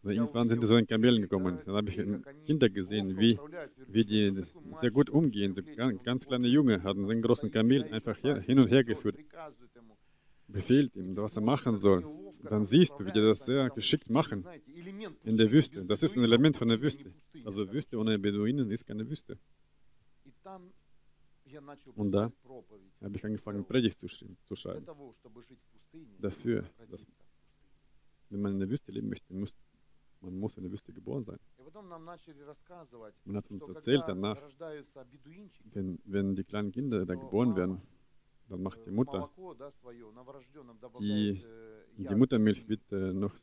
Und irgendwann sind sie zu den Kamelen gekommen. Dann habe ich Kinder gesehen, wie die sehr gut umgehen. So ganz kleine Junge hatten so einen großen Kamel einfach hin und her geführt. Befehlt ihm, was er machen soll. Dann siehst du, wie die das sehr geschickt machen. In der Wüste. Das ist ein Element von der Wüste. Also Wüste ohne Beduinen ist keine Wüste. Und da habe ich angefangen, Predigt zu schreiben. Dafür, dass wenn man in der Wüste leben möchte, man muss in der Wüste geboren sein. Man hat uns erzählt danach, wenn die kleinen Kinder da geboren werden, dann macht die Mutter, die Muttermilch wird noch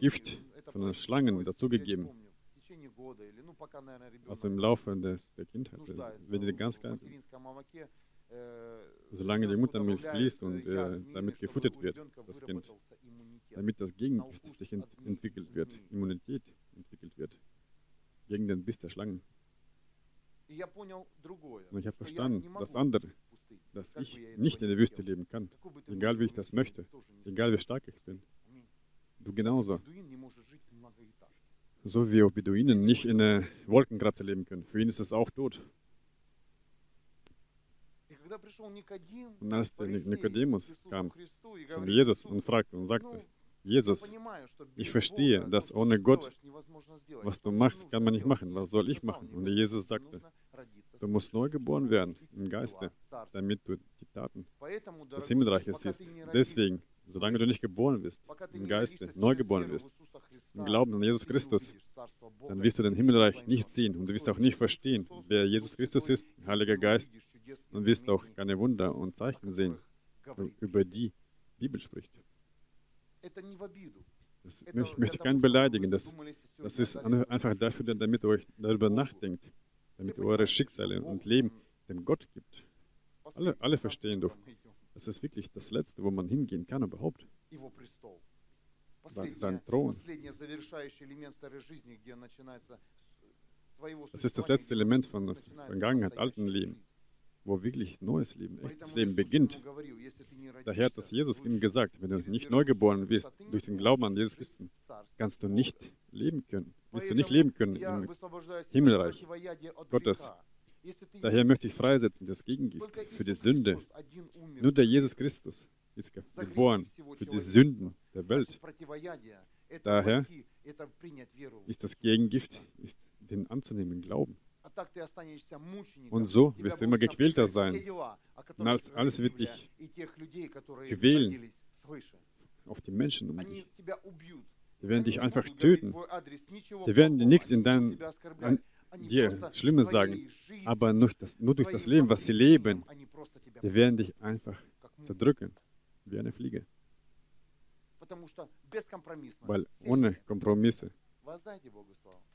Gift von den Schlangen dazugegeben. Also im Laufe der Kindheit, wenn die ganz klein sind, solange die Muttermilch fließt und damit gefüttert wird, das Kind, damit das Gegengift sich entwickelt wird, Immunität entwickelt wird, gegen den Biss der Schlangen. Und ich habe verstanden, das andere, dass ich nicht in der Wüste leben kann, egal wie ich das möchte, egal wie stark ich bin, du genauso. So wie auch Beduinen nicht in der Wolkenkratzer leben können. Für ihn ist es auch tot. Und als der Nikodemus kam zu Jesus und fragte und sagte, Jesus, ich verstehe, dass ohne Gott, was du machst, kann man nicht machen. Was soll ich machen? Und Jesus sagte, du musst neu geboren werden im Geiste, damit du die Taten des Himmelreiches siehst. Deswegen, solange du nicht geboren bist, im Geiste, neu geboren bist, im Glauben an Jesus Christus, dann wirst du den Himmelreich nicht sehen und du wirst auch nicht verstehen, wer Jesus Christus ist, Heiliger Geist, und wirst auch keine Wunder und Zeichen sehen, über die Bibel spricht. Ich möchte keinen beleidigen, das ist einfach dafür, damit ihr euch darüber nachdenkt, damit ihr eure Schicksale und Leben dem Gott gibt. Alle verstehen doch. Das ist wirklich das Letzte, wo man hingehen kann überhaupt. Sein Thron. Das ist das letzte Element von Vergangenheit, alten Leben, wo wirklich neues Leben, echtes Leben beginnt. Daher hat das Jesus ihm gesagt, wenn du nicht neugeboren bist, durch den Glauben an Jesus Christus, kannst du nicht leben können. Wirst du nicht leben können im Himmelreich Gottes. Daher möchte ich freisetzen das Gegengift für die Sünde. Nur der Jesus Christus ist geboren für die Sünden der Welt. Daher ist das Gegengift, ist den anzunehmen Glauben. Und so wirst du immer gequälter sein. Und alles wird dich quälen auf die Menschen um dich. Die werden dich einfach töten. Die werden dir nichts in deinem, an dir Schlimmes sagen. Aber nur durch das Leben, was sie leben, die werden dich einfach zerdrücken, wie eine Fliege. Weil ohne Kompromisse,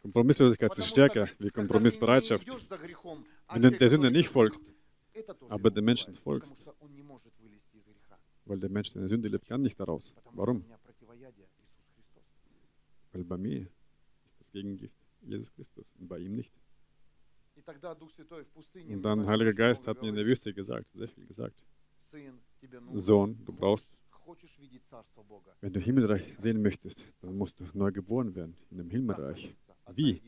Kompromisslosigkeit ist stärker wie Kompromissbereitschaft. Wenn du der Sünde nicht folgst, aber den Menschen folgst, weil der Mensch, der in der Sünde lebt, kann nicht daraus. Warum? Weil bei mir ist das Gegengift Jesus Christus und bei ihm nicht. Und dann Heiliger Geist hat mir in der Wüste gesagt, sehr viel gesagt. Sohn, du brauchst, wenn du Himmelreich sehen möchtest, dann musst du neu geboren werden in dem Himmelreich. Wie?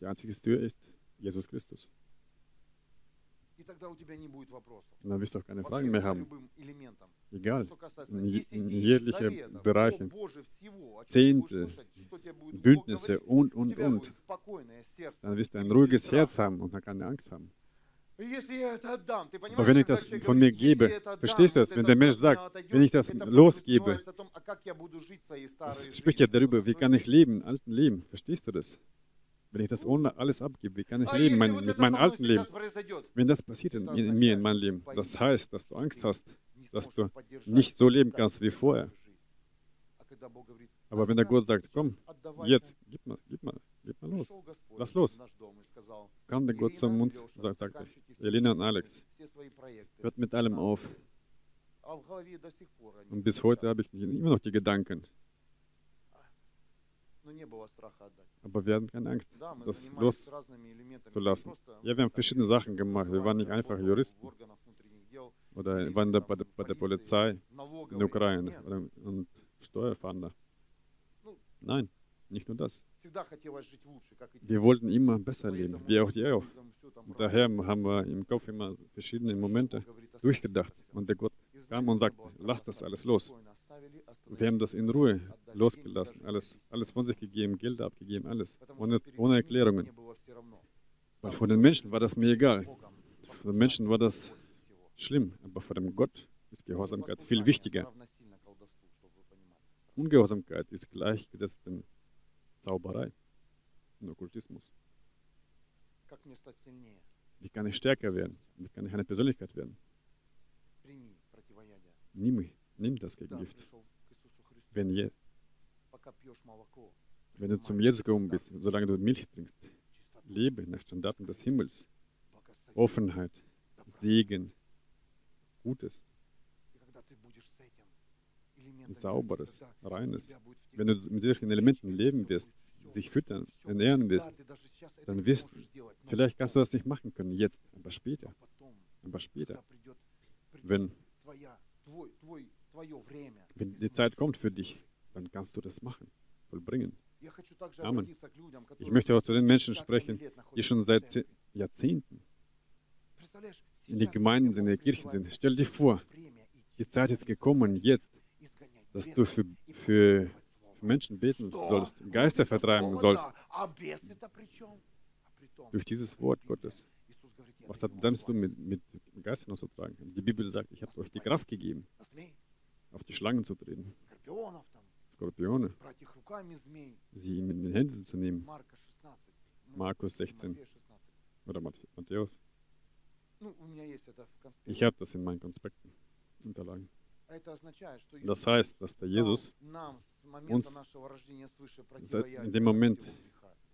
Die einzige Tür ist Jesus Christus. Und dann wirst du auch keine Fragen mehr haben. Egal, in jeglichen Bereichen, Zehnte, Bündnisse und. Dann wirst du ein ruhiges Herz haben und dann keine Angst haben. Aber wenn ich das von mir gebe, verstehst du das? Wenn der Mensch sagt, wenn ich das losgebe, das spricht ja darüber, wie kann ich leben, alten Leben, verstehst du das? Wenn ich das ohne alles abgebe, wie kann ich leben mit meinem alten Leben? Wenn das passiert in mir, in meinem Leben, das heißt, dass du Angst hast, dass du nicht so leben kannst wie vorher. Aber wenn der Gott sagt, komm, jetzt, gib mal los, lass los. Kam der Gott zum Mund und sagte, Elina und Alex, hört mit allem auf. Und bis heute habe ich immer noch die Gedanken. Aber wir hatten keine Angst, das loszulassen. Ja, wir haben verschiedene Sachen gemacht. Wir waren nicht einfach Juristen oder waren bei der Polizei in der Ukraine und Steuerfahnder. Nein, nicht nur das. Wir wollten immer besser leben, wie auch die auch. Und daher haben wir im Kopf immer verschiedene Momente durchgedacht. Und der Gott kam und sagt, lass das alles los. Wir haben das in Ruhe losgelassen, alles von sich gegeben, Geld abgegeben, alles, ohne Erklärungen. Weil vor den Menschen war das mir egal. Vor den Menschen war das schlimm, aber vor dem Gott ist Gehorsamkeit viel wichtiger. Ungehorsamkeit ist gleichgesetzt in Zauberei, in Okkultismus. Wie kann ich stärker werden? Wie kann ich eine Persönlichkeit werden? Nimm das Gegengift. Wenn du zum Jesus gekommen bist, solange du Milch trinkst, lebe nach Standarten des Himmels. Offenheit, Segen, Gutes, Sauberes, Reines. Wenn du mit solchen Elementen leben wirst, sich füttern, ernähren wirst, dann wirst du, vielleicht kannst du das nicht machen können, jetzt, aber später. Aber später, wenn die Zeit kommt für dich, dann kannst du das machen, vollbringen. Amen. Ich möchte auch zu den Menschen sprechen, die schon seit Jahrzehnten in den Gemeinden sind, in den Kirchen sind. Stell dir vor, die Zeit ist gekommen, jetzt, dass du für Menschen beten sollst, Geister vertreiben sollst, durch dieses Wort Gottes. Was hat dann zu mit Geistern auszutragen? Die Bibel sagt, ich habe euch die Kraft gegeben, auf die Schlangen zu treten, Skorpione, sie mit den Händen zu nehmen. Markus 16 oder Matthäus. Ich habe das in meinen Konspekten, Unterlagen. Das heißt, dass der Jesus uns seit in dem Moment,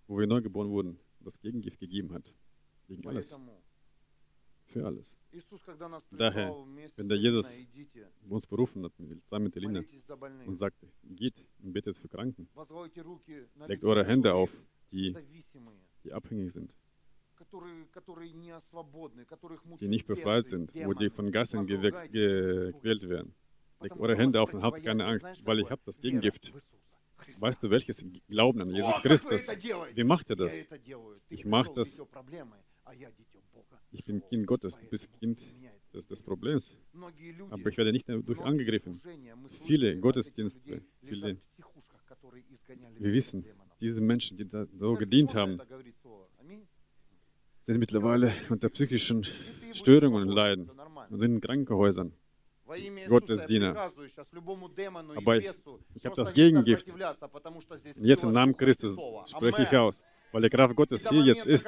wo wir neu geboren wurden, das Gegengift gegeben hat. Gegen alles. Für alles. Daher, wenn der Jesus uns berufen hat, zusammen mit Elina, und sagte, geht und betet für Kranken, legt eure Hände auf, die abhängig sind, die nicht befreit sind, wo die von Geistern gequält werden. Legt eure Hände auf und habt keine Angst, weil ich habe das Gegengift. Weißt du, welches Glauben an Jesus Christus? Wie macht er das? Ich mache das. Ich bin Kind Gottes, du bist Kind des Problems. Aber ich werde nicht dadurch angegriffen. Viele Gottesdienste, viele, wir wissen, diese Menschen, die da so gedient haben, sind mittlerweile unter psychischen Störungen leiden und sind in Krankenhäusern. Gottes Diener. Aber ich habe das Gegengift. Jetzt im Namen Christus spreche ich aus, weil die Kraft Gottes hier jetzt ist.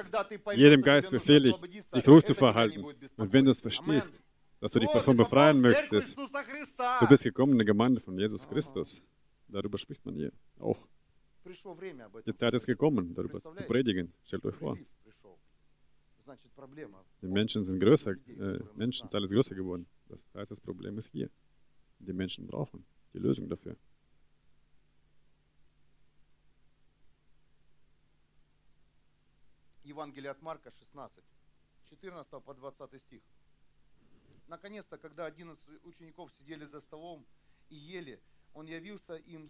Jedem Geist befehle ich, sich ruhig zu verhalten. Und wenn du es verstehst, dass du dich davon befreien möchtest, du bist gekommen in die Gemeinde von Jesus Christus. Darüber spricht man hier auch. Die Zeit ist gekommen, darüber zu predigen. Stellt euch vor. Die Menschen sind größer, Menschenzahl ist größer geworden. Das heißt, das Problem ist hier. Die Menschen brauchen die Lösung dafür. Евангелие от Марка 16, 14 по 20 стих. Наконец-то, когда 11 учеников сидели за столом и ели, он явился им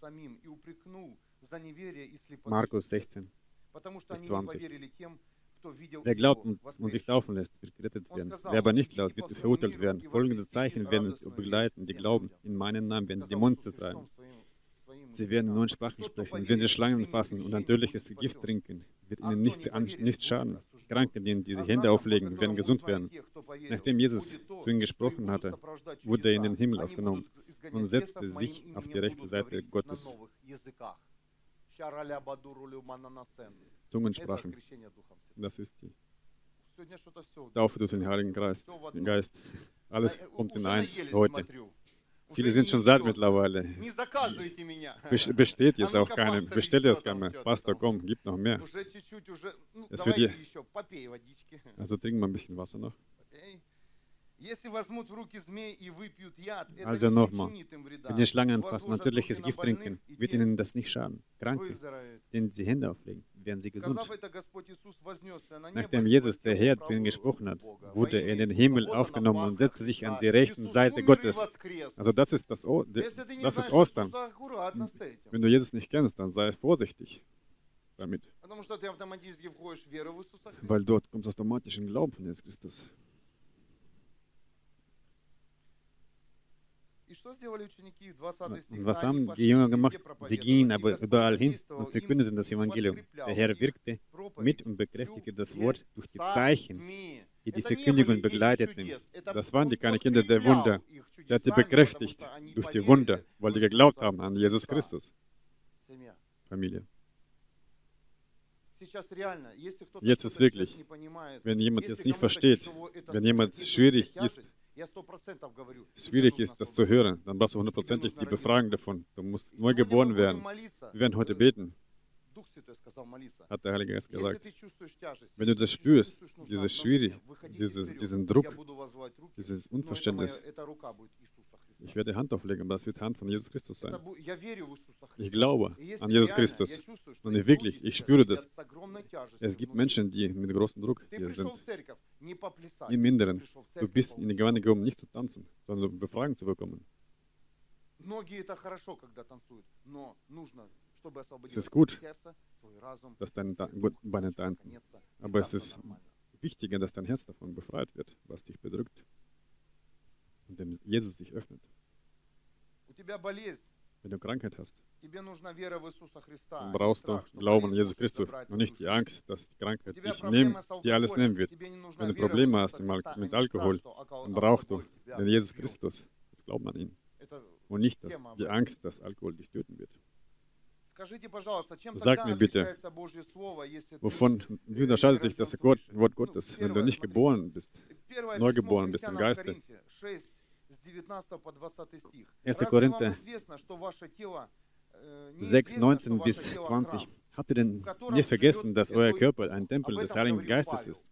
самим и упрекнул за неверие и слепоту. Markus 16, потому что они не поверили тем, wer glaubt und sich taufen lässt, wird gerettet werden. Wer aber nicht glaubt, wird verurteilt werden. Folgende Zeichen werden uns begleiten, die glauben, in meinem Namen werden sie den Mund zertreiben. Sie werden in neuen Sprachen sprechen, wenn sie Schlangen fassen und ein tödliches Gift trinken, wird ihnen nichts schaden. Kranke, denen diese Hände auflegen, werden gesund werden. Nachdem Jesus zu ihnen gesprochen hatte, wurde er in den Himmel aufgenommen und setzte sich auf die rechte Seite Gottes. Zungensprachen. Das ist die Taufe durch den Heiligen Geist. Alles kommt in eins heute. Viele sind schon satt mittlerweile. Besteht jetzt auch keine. Bestellt jetzt keine. Pastor, komm, gib noch mehr. Es wird hier. Also trinken wir ein bisschen Wasser noch. Also nochmal, wenn die Schlangen anfassen, natürliches Gift trinken, wird ihnen das nicht schaden. Kranke, denen sie Hände auflegen, werden sie gesund. Nachdem Jesus, der Herr, zu ihnen gesprochen hat, wurde er in den Himmel aufgenommen und setzte sich an die rechten Seite Gottes. Also das ist Ostern. Wenn du Jesus nicht kennst, dann sei vorsichtig damit. Weil dort kommt automatisch ein Glauben von Jesus Christus. Und was haben die Jünger gemacht? Sie gingen aber überall hin und verkündeten das Evangelium. Der Herr wirkte mit und bekräftigte das Wort durch die Zeichen, die die Verkündigung begleiteten. Das waren die keine Kinder der Wunder. Er hat sie bekräftigt durch die Wunder, weil die geglaubt haben an Jesus Christus. Familie. Jetzt ist wirklich, wenn jemand es nicht versteht, wenn jemand schwierig ist, das zu hören, dann brauchst du hundertprozentig die Befragung davon. Du musst neu geboren werden. Wir werden heute beten, hat der Heilige Geist gesagt. Wenn du das spürst, diesen Druck, dieses Unverständnis, ich werde die Hand auflegen, aber das wird die Hand von Jesus Christus sein. Ich glaube an Jesus Christus. Und wirklich, ich spüre das. Es gibt Menschen, die mit großem Druck hier sind. Im Inneren. Du bist in die Gemeinde gekommen, nicht zu tanzen, sondern um Befragung zu bekommen. Es ist gut, dass deine Beine tanzen. Aber es ist wichtiger, dass dein Herz davon befreit wird, was dich bedrückt. Und dem Jesus sich öffnet. Wenn du Krankheit hast, dann brauchst du Glauben an Jesus Christus und nicht die Angst, dass die Krankheit dir alles nehmen wird. Wenn du Probleme hast mit Alkohol, dann brauchst du den Jesus Christus, das Glauben an ihn. Und nicht die Angst, dass Alkohol dich töten wird. Sag mir bitte, wovon unterscheidet sich das Wort Gottes, wenn du nicht geboren bist, neugeboren bist im Geiste? 1. Korinther 6, 19 bis 20. Habt ihr denn nicht vergessen, dass euer Körper ein Tempel des Heiligen Geistes ist?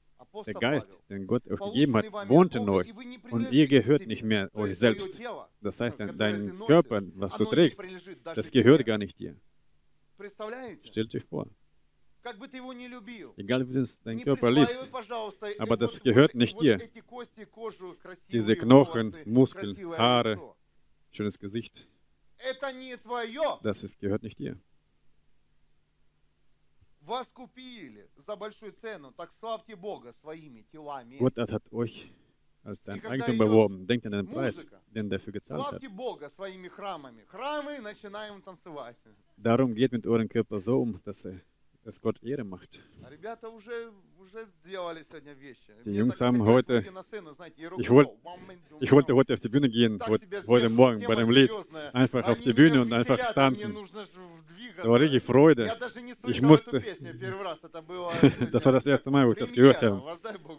Der Geist, den Gott euch gegeben hat, wohnt in euch und ihr gehört nicht mehr euch selbst. Das heißt, dein Körper, was du trägst, das gehört gar nicht dir. Stellt euch vor. Egal wie du deinen Körper liebst, aber das gehört nicht dir. Diese Knochen, Muskeln, Haare, schönes Gesicht, das gehört nicht dir. Gott hat euch als sein Eigentum beworben. Denkt an den Preis, den dafür gezahlt hat. Darum geht mit euren Körper so um, dass es Gott Ehre macht. Die Jungs haben heute, ich wollte heute auf die Bühne gehen, heute Morgen bei dem Lied, einfach auf die Bühne und einfach tanzen. Das war richtig Freude. Ich musste, das war das erste Mal, wo ich das gehört habe.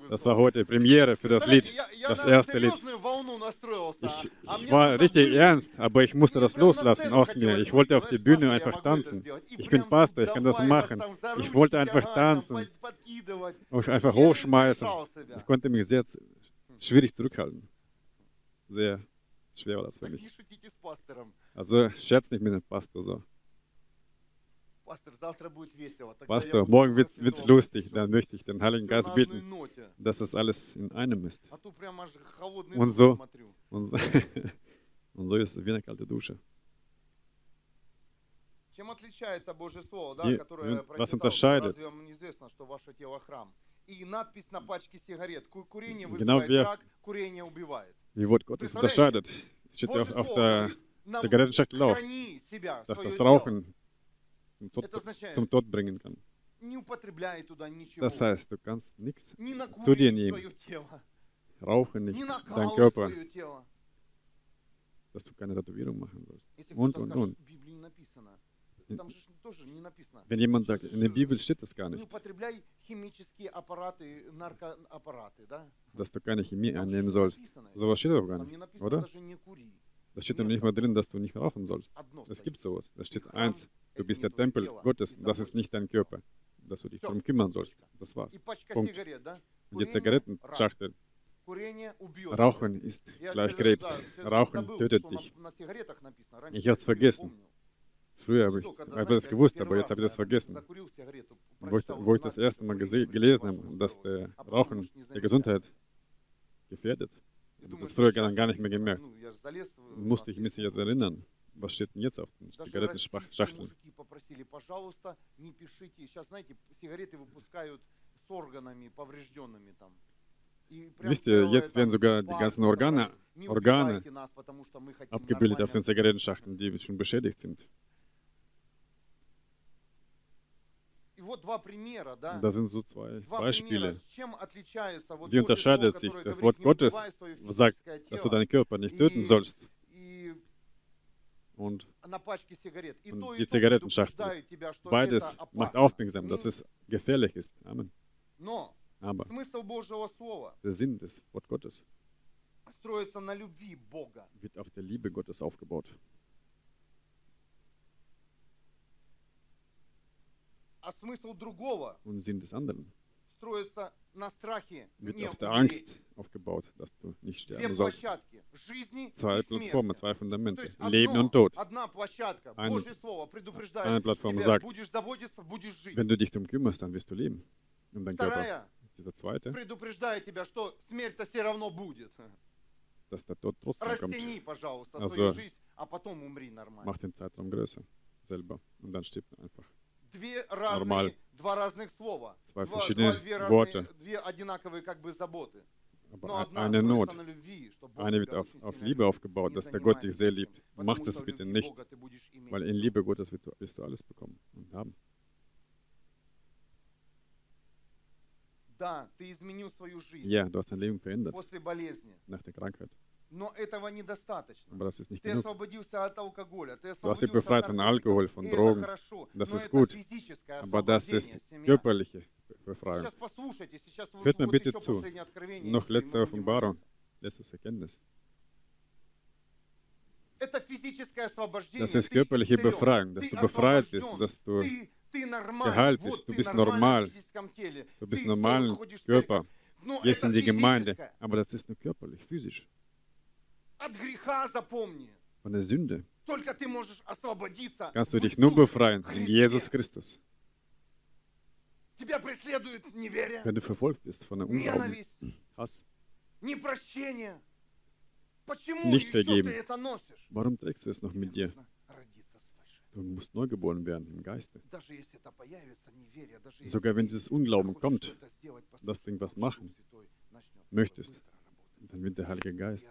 Das war heute Premiere für das Lied, das erste Lied. Ich war richtig ernst, aber ich musste das loslassen aus mir. Ich wollte auf die Bühne einfach tanzen. Ich bin Pastor, ich kann das machen. Ich wollte einfach tanzen. Und einfach hochschmeißen. Ich konnte mich sehr schwierig zurückhalten. Sehr schwer war das für mich. Also scherz nicht mit dem Pastor so. Pastor, morgen wird's lustig. Dann möchte ich den Heiligen Geist bitten, dass das alles in einem ist. Und so ist es wie eine kalte Dusche. Was unterscheidet? Genau wie Wort Gottes unterscheidet. Es steht auf der Zigarettenschachtel drauf, dass das Rauchen zum Tod bringen kann. Das heißt, du kannst nichts zu dir nehmen. Rauche nicht deinen Körper. Dass du keine Tätowierung machen sollst. Und. Wenn jemand sagt, in der Bibel steht das gar nicht. Dass du keine Chemie annehmen sollst. Sowas steht doch gar nicht, oder? Da steht doch nicht mal drin, dass du nicht rauchen sollst. Es gibt sowas. Da steht eins, du bist der Tempel Gottes, das ist nicht dein Körper. Dass du dich darum kümmern sollst. Das war's. Punkt. Die Zigarettenschachtel. Rauchen ist gleich Krebs. Rauchen tötet dich. Ich hab's vergessen. Früher habe ich das gewusst, aber jetzt habe ich das vergessen. Wo ich das erste Mal gelesen habe, dass der Rauchen die Gesundheit gefährdet. Ich habe das früher gar nicht mehr gemerkt. Musste ich mich jetzt erinnern. Was steht denn jetzt auf den Zigarettenschachteln? Wisst ihr, jetzt werden sogar die ganzen Organe abgebildet auf den Zigarettenschachteln, die schon beschädigt sind. Das sind so zwei Beispiele. Wie unterscheidet sich das Wort Gottes, sagt, dass du deinen Körper nicht töten sollst? Und die Zigarettenschachtel. Beides macht aufmerksam, dass es gefährlich ist. Amen. Aber der Sinn des Wort Gottes wird auf der Liebe Gottes aufgebaut. Und Sinn des anderen wird auf der Angst aufgebaut, dass du nicht sterben sollst. Zwei Plattformen, zwei Fundamente, Leben und Tod. Eine Plattform sagt, wenn du dich darum kümmerst, dann wirst du leben. Um deinen Körper. Dieser zweite, dass der Tod trotzdem kommt. Also, mach den Zeitraum größer selber und dann stirbt man einfach. Normal. Zwei verschiedene Worte. Aber eine Not. Eine wird auf Liebe aufgebaut, dass der Gott dich sehr liebt. Mach das bitte nicht, weil in Liebe Gottes wirst du alles bekommen und haben. Ja, du hast dein Leben verändert nach der Krankheit. Aber das ist nicht genug. Du hast dich befreit von Alkohol, von Drogen. Das ist gut, aber das ist körperliche Befreiung. Hört mir bitte zu. Noch letzte Offenbarung, letztes Erkenntnis. Das ist körperliche Befreiung, dass du befreit bist, dass du geheilt bist. Du bist normal. Du bist normalen Körper. Gehst in die Gemeinde. Aber das ist nur körperlich, physisch. Von der Sünde kannst du dich nur befreien in Jesus Christus. Wenn du verfolgt bist von der Unglauben, Hass, nicht vergeben, warum trägst du es noch mit dir? Du musst neugeboren werden im Geiste. Sogar wenn dieses Unglauben kommt, dass du irgendwas machen möchtest, dann wird der Heilige Geist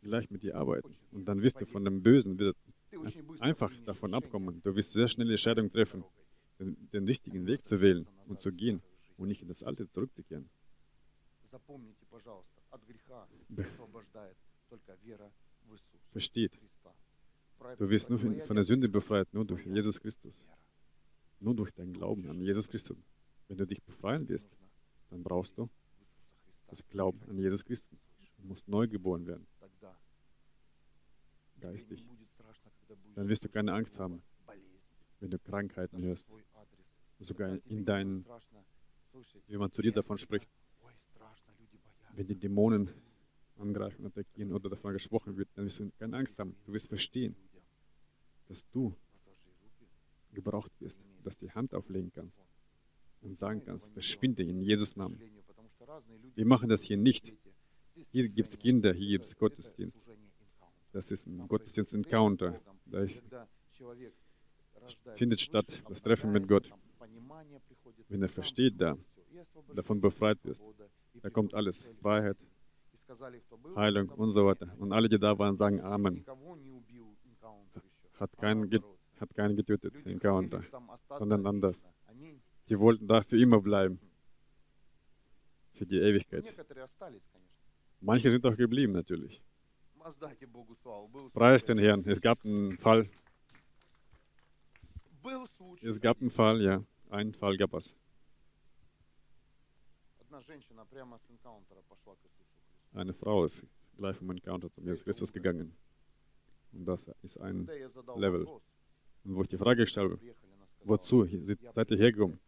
vielleicht mit dir arbeiten. Und dann wirst du von dem Bösen wieder einfach davon abkommen. Du wirst sehr schnell die Entscheidung treffen, den richtigen Weg zu wählen und zu gehen und nicht in das Alte zurückzukehren. Versteht. Du wirst nur von der Sünde befreit, nur durch Jesus Christus. Nur durch deinen Glauben an Jesus Christus. Wenn du dich befreien wirst, dann brauchst du das Glauben an Jesus Christus. Du musst neu geboren werden. Geistig. Dann wirst du keine Angst haben, wenn du Krankheiten hörst. Sogar in deinen, wenn man zu dir davon spricht, wenn die Dämonen angreifen, attackieren oder davon gesprochen wird, dann wirst du keine Angst haben. Du wirst verstehen, dass du gebraucht wirst, dass du die Hand auflegen kannst und sagen kannst, verschwinde in Jesus' Namen. Wir machen das hier nicht. Hier gibt es Kinder, hier gibt es Gottesdienst. Das ist ein Gottesdienst-Encounter. Da findet statt das Treffen mit Gott. Wenn er versteht, da davon befreit wirst, da kommt alles, Freiheit, Heilung und so weiter. Und alle, die da waren, sagen Amen. Hat keinen getötet, Encounter, sondern anders. Die wollten da für immer bleiben, für die Ewigkeit. Manche sind auch geblieben, natürlich. Preis den Herrn. Es gab einen Fall. Es gab einen Fall, ja. Einen Fall gab es. Eine Frau ist gleich vom Encounter zum Jesus Christus gegangen. Und das ist ein Level. Und wo ich die Frage gestellt habe, wozu seid ihr hergekommen?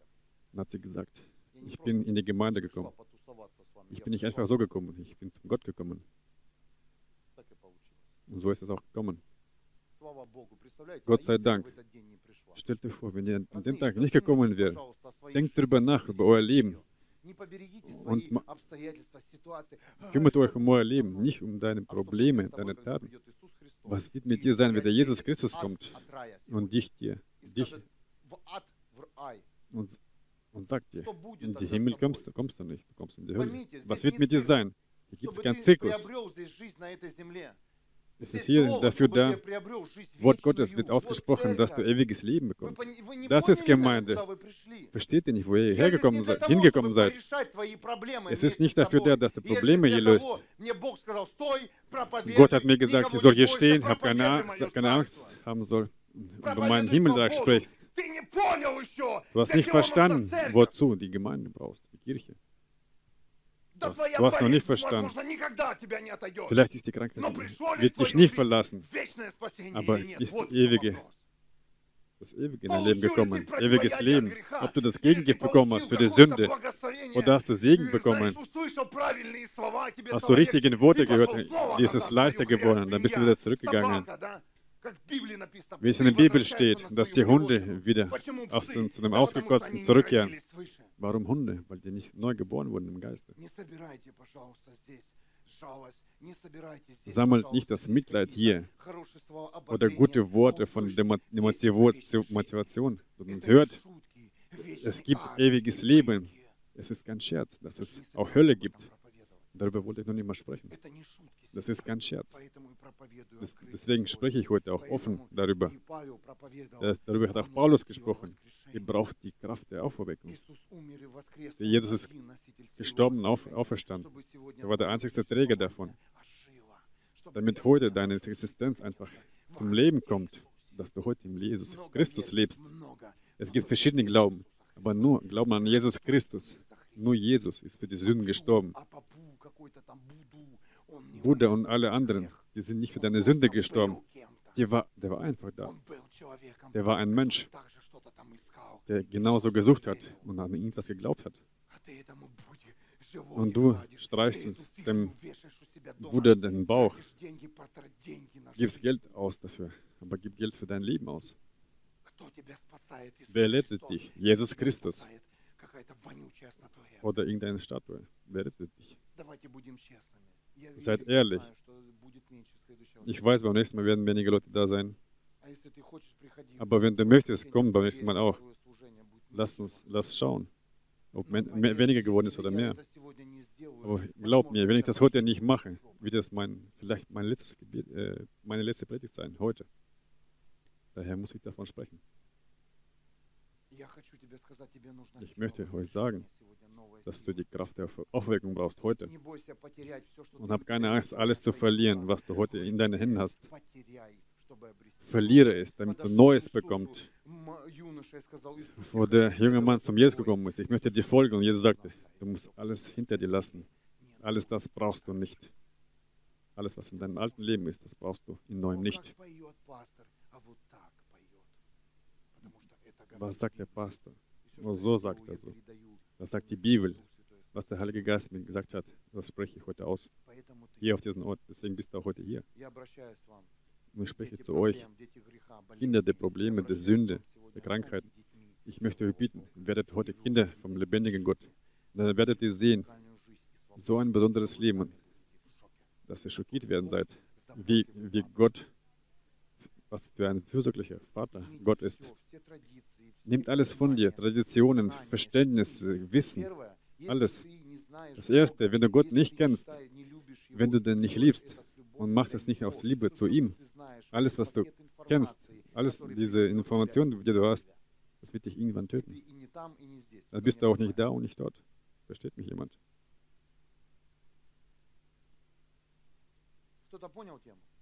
Dann hat sie gesagt, ich bin in die Gemeinde gekommen. Ich bin nicht einfach so gekommen, ich bin zum Gott gekommen. Und so ist es auch gekommen. Gott sei Dank. Stellt euch vor, wenn ihr an dem Tag nicht gekommen wärt, denkt darüber nach, über euer Leben. Und kümmert euch um euer Leben, nicht um deine Probleme, deine Taten. Was wird mit dir sein, wenn der Jesus Christus kommt und dich und sagt dir, in den Himmel kommst du nicht, du kommst in die Hölle. Was wird mit dir sein? Hier gibt es keinen Zirkus. Es ist hier dafür da, Wort Gottes wird ausgesprochen, dass du ewiges Leben bekommst. Das ist Gemeinde. Versteht ihr nicht, wo ihr hergekommen seid, hingekommen seid? Es ist nicht dafür da, dass du Probleme hier löst. Gott hat mir gesagt, ich soll hier stehen, hab keine Angst haben soll, wenn du meinen Himmelreich sprichst. Du hast nicht verstanden, wozu die Gemeinde brauchst, die Kirche. Du hast noch nicht verstanden. Vielleicht ist die Krankheit, wird dich nicht verlassen. Aber ist das ewige in dein Leben gekommen, ewiges Leben. Ob du das Gegengift bekommen hast für die Sünde oder hast du Segen bekommen, hast du richtige Worte gehört, dir ist es leichter geworden, dann bist du wieder zurückgegangen. Wie es in der Bibel steht, dass die Hunde wieder zu dem Ausgekotzten zurückkehren. Warum Hunde? Weil die nicht neu geboren wurden im Geiste. Sammelt nicht das Mitleid hier oder gute Worte von der Motivation, sondern hört, es gibt ewiges Leben. Es ist kein Scherz, dass es auch Hölle gibt. Darüber wollte ich noch nicht mal sprechen. Das ist kein Scherz. Deswegen spreche ich heute auch offen darüber. Darüber hat auch Paulus gesprochen. Ihr braucht die Kraft der Auferweckung. Jesus ist gestorben und auferstanden. Er war der einzige Träger davon. Damit heute deine Existenz einfach zum Leben kommt, dass du heute im Jesus Christus lebst. Es gibt verschiedene Glauben, aber nur Glauben an Jesus Christus. Nur Jesus ist für die Sünden gestorben. Buddha und alle anderen, die sind nicht für deine Sünde gestorben. Der war einfach da. Der war ein Mensch, der genauso gesucht hat und an irgendwas geglaubt hat. Und du streichst dem Buddha den Bauch, gibst Geld aus dafür, aber gib Geld für dein Leben aus. Wer rettet dich? Jesus Christus. Oder irgendeine Statue. Wer rettet dich? Seid ehrlich. Ich weiß, beim nächsten Mal werden weniger Leute da sein. Aber wenn du möchtest, komm beim nächsten Mal auch. Lass schauen, ob weniger geworden ist oder mehr. Oh, glaub mir, wenn ich das heute nicht mache, wird das vielleicht mein letztes Gebet, meine letzte Predigt sein, heute. Daher muss ich davon sprechen. Ich möchte euch sagen, dass du die Kraft der Aufweckung brauchst heute. Und hab keine Angst, alles zu verlieren, was du heute in deinen Händen hast. Verliere es, damit du Neues bekommst. Wo der junge Mann zum Jesus gekommen ist, ich möchte dir folgen. Und Jesus sagte, du musst alles hinter dir lassen. Alles das brauchst du nicht. Alles, was in deinem alten Leben ist, das brauchst du in neuem nicht. Was sagt der Pastor? Nur so sagt er so. Das sagt die Bibel. Was der Heilige Geist mir gesagt hat, das spreche ich heute aus. Hier auf diesem Ort. Deswegen bist du auch heute hier. Und ich spreche zu euch, Kinder der Probleme, der Sünde, der Krankheiten. Ich möchte euch bitten, werdet heute Kinder vom lebendigen Gott. Dann werdet ihr sehen, so ein besonderes Leben, dass ihr schockiert werden seid, wie Gott, was für ein fürsorglicher Vater Gott ist. Nehmt alles von dir, Traditionen, Verständnis, Wissen, alles. Das Erste, wenn du Gott nicht kennst, wenn du den nicht liebst, und machst es nicht aus Liebe zu ihm. Alles, was du kennst, alles diese Informationen, die du hast, das wird dich irgendwann töten. Dann bist du auch nicht da und nicht dort. Versteht mich jemand?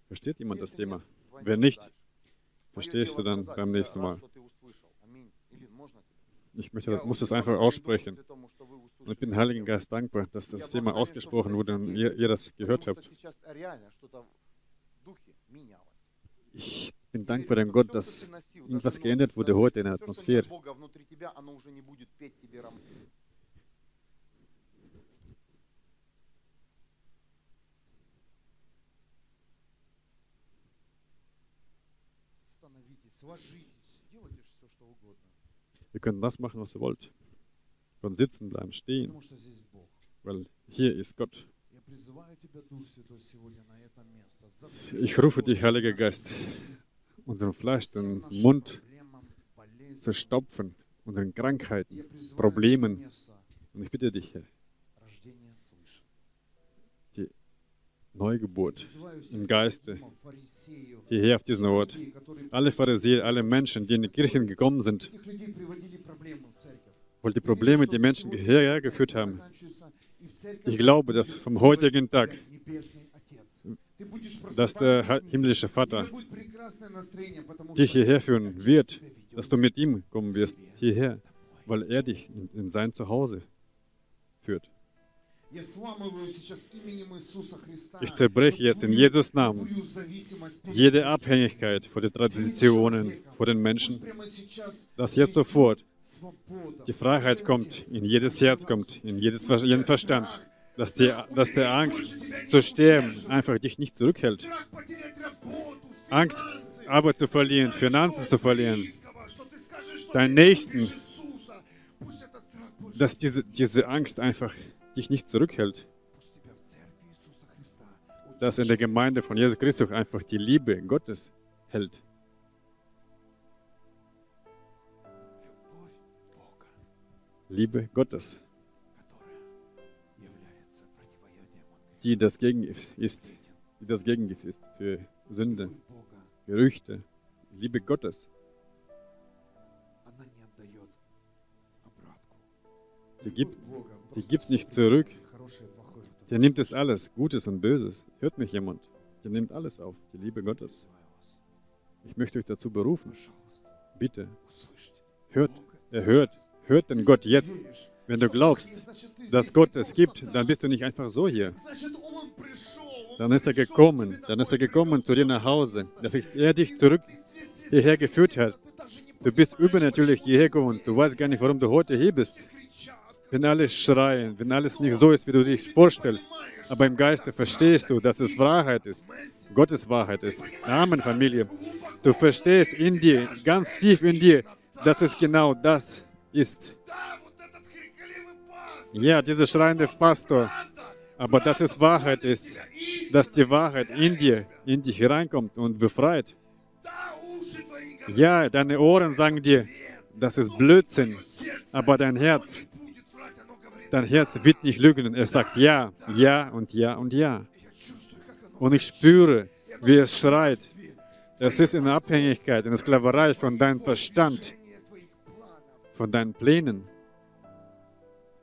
Versteht jemand das Thema? Wenn nicht, verstehst du dann beim nächsten Mal. Ich muss es einfach aussprechen. Und ich bin dem Heiligen Geist dankbar, dass das Thema ausgesprochen wurde und ihr das gehört habt. Ich bin dankbar dem Gott, dass irgendwas geändert wurde heute in der Atmosphäre. Ihr könnt das machen, was ihr wollt. Ihr könnt sitzen bleiben, stehen, weil hier ist Gott. Ich rufe dich, Heiliger Geist, unseren Fleisch, den Mund zu stopfen, unseren Krankheiten, Problemen. Und ich bitte dich, Herr, die Neugeburt im Geiste, hierher auf diesen Ort. Alle Pharisäer, alle Menschen, die in die Kirchen gekommen sind, weil die Probleme, die Menschen hergeführt haben. Ich glaube, dass vom heutigen Tag, dass der himmlische Vater dich hierher führen wird, dass du mit ihm kommen wirst, hierher, weil er dich in sein Zuhause führt. Ich zerbreche jetzt in Jesus' Namen jede Abhängigkeit von den Traditionen, von den Menschen, dass jetzt sofort die Freiheit kommt, in jedes Herz kommt, in jeden Verstand, dass der Angst zu sterben einfach dich nicht zurückhält. Angst, Arbeit zu verlieren, Finanzen zu verlieren, deinen Nächsten, dass diese Angst einfach dich nicht zurückhält, dass in der Gemeinde von Jesus Christus einfach die Liebe Gottes hält. Liebe Gottes, die das Gegengift ist, für Sünde, Gerüchte, Liebe Gottes. Die gibt nicht zurück. Der nimmt es alles, Gutes und Böses. Hört mich jemand? Der nimmt alles auf, die Liebe Gottes. Ich möchte euch dazu berufen. Bitte, hört den Gott jetzt. Wenn du glaubst, dass Gott es gibt, dann bist du nicht einfach so hier. Dann ist er gekommen zu dir nach Hause, dass er dich zurück hierher geführt hat. Du bist übernatürlich hierher gekommen. Du weißt gar nicht, warum du heute hier bist. Wenn alles schreien, wenn alles nicht so ist, wie du dich vorstellst, aber im Geiste verstehst du, dass es Wahrheit ist, Gottes Wahrheit ist. Amen, Familie. Du verstehst in dir, ganz tief in dir, dass es genau das ist. Ja, dieser schreiende Pastor, aber dass es Wahrheit ist, dass die Wahrheit in dich hereinkommt und befreit. Ja, deine Ohren sagen dir, das ist Blödsinn, aber dein Herz, Dein Herz wird nicht lügen. Und er sagt ja, ja und ja und ja. Und ich spüre, wie es schreit. Das ist in der Abhängigkeit, in der Sklaverei von deinem Verstand, von deinen Plänen,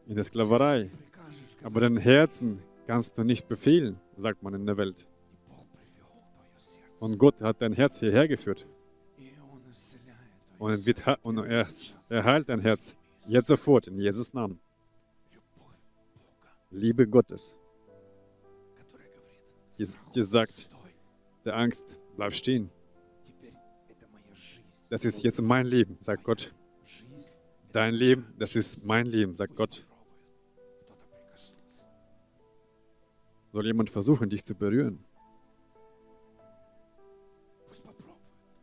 in der Sklaverei. Aber dein Herzen kannst du nicht befehlen, sagt man in der Welt. Und Gott hat dein Herz hierher geführt. Und er heilt dein Herz. Jetzt sofort, in Jesus' Namen. Liebe Gottes, die sagt der Angst, bleib stehen. Das ist jetzt mein Leben, sagt Gott. Dein Leben, das ist mein Leben, sagt Gott. Soll jemand versuchen, dich zu berühren?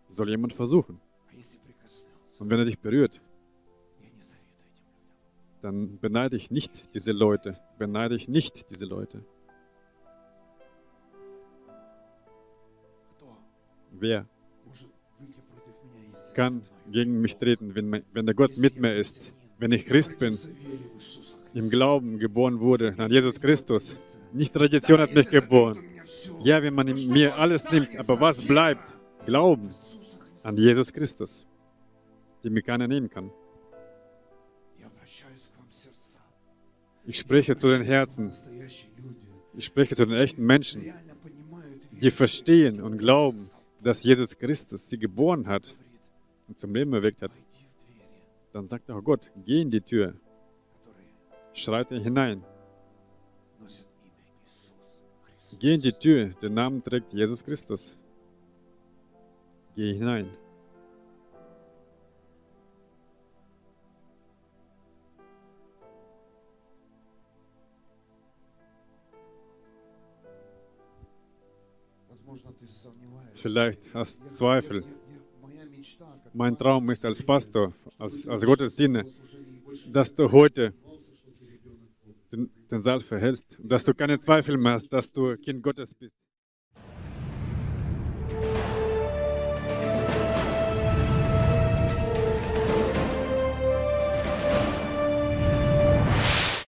Soll jemand versuchen? Und wenn er dich berührt, dann beneide ich nicht diese Leute. Beneide ich nicht diese Leute. Wer kann gegen mich treten, wenn der Gott mit mir ist? Wenn ich Christ bin, im Glauben geboren wurde, an Jesus Christus. Nicht Tradition hat mich geboren. Ja, wenn man in mir alles nimmt, aber was bleibt? Glauben an Jesus Christus, den mir keiner nehmen kann. Ich spreche zu den Herzen. Ich spreche zu den echten Menschen, die verstehen und glauben, dass Jesus Christus sie geboren hat und zum Leben erweckt hat. Dann sagt auch Gott, geh in die Tür, schreit er hinein. Geh in die Tür, den Namen trägt Jesus Christus. Geh hinein. Vielleicht hast du Zweifel. Mein Traum ist als Pastor, als Gottesdiener, dass du heute den Saal verhältst, dass du keine Zweifel mehr hast, dass du Kind Gottes bist.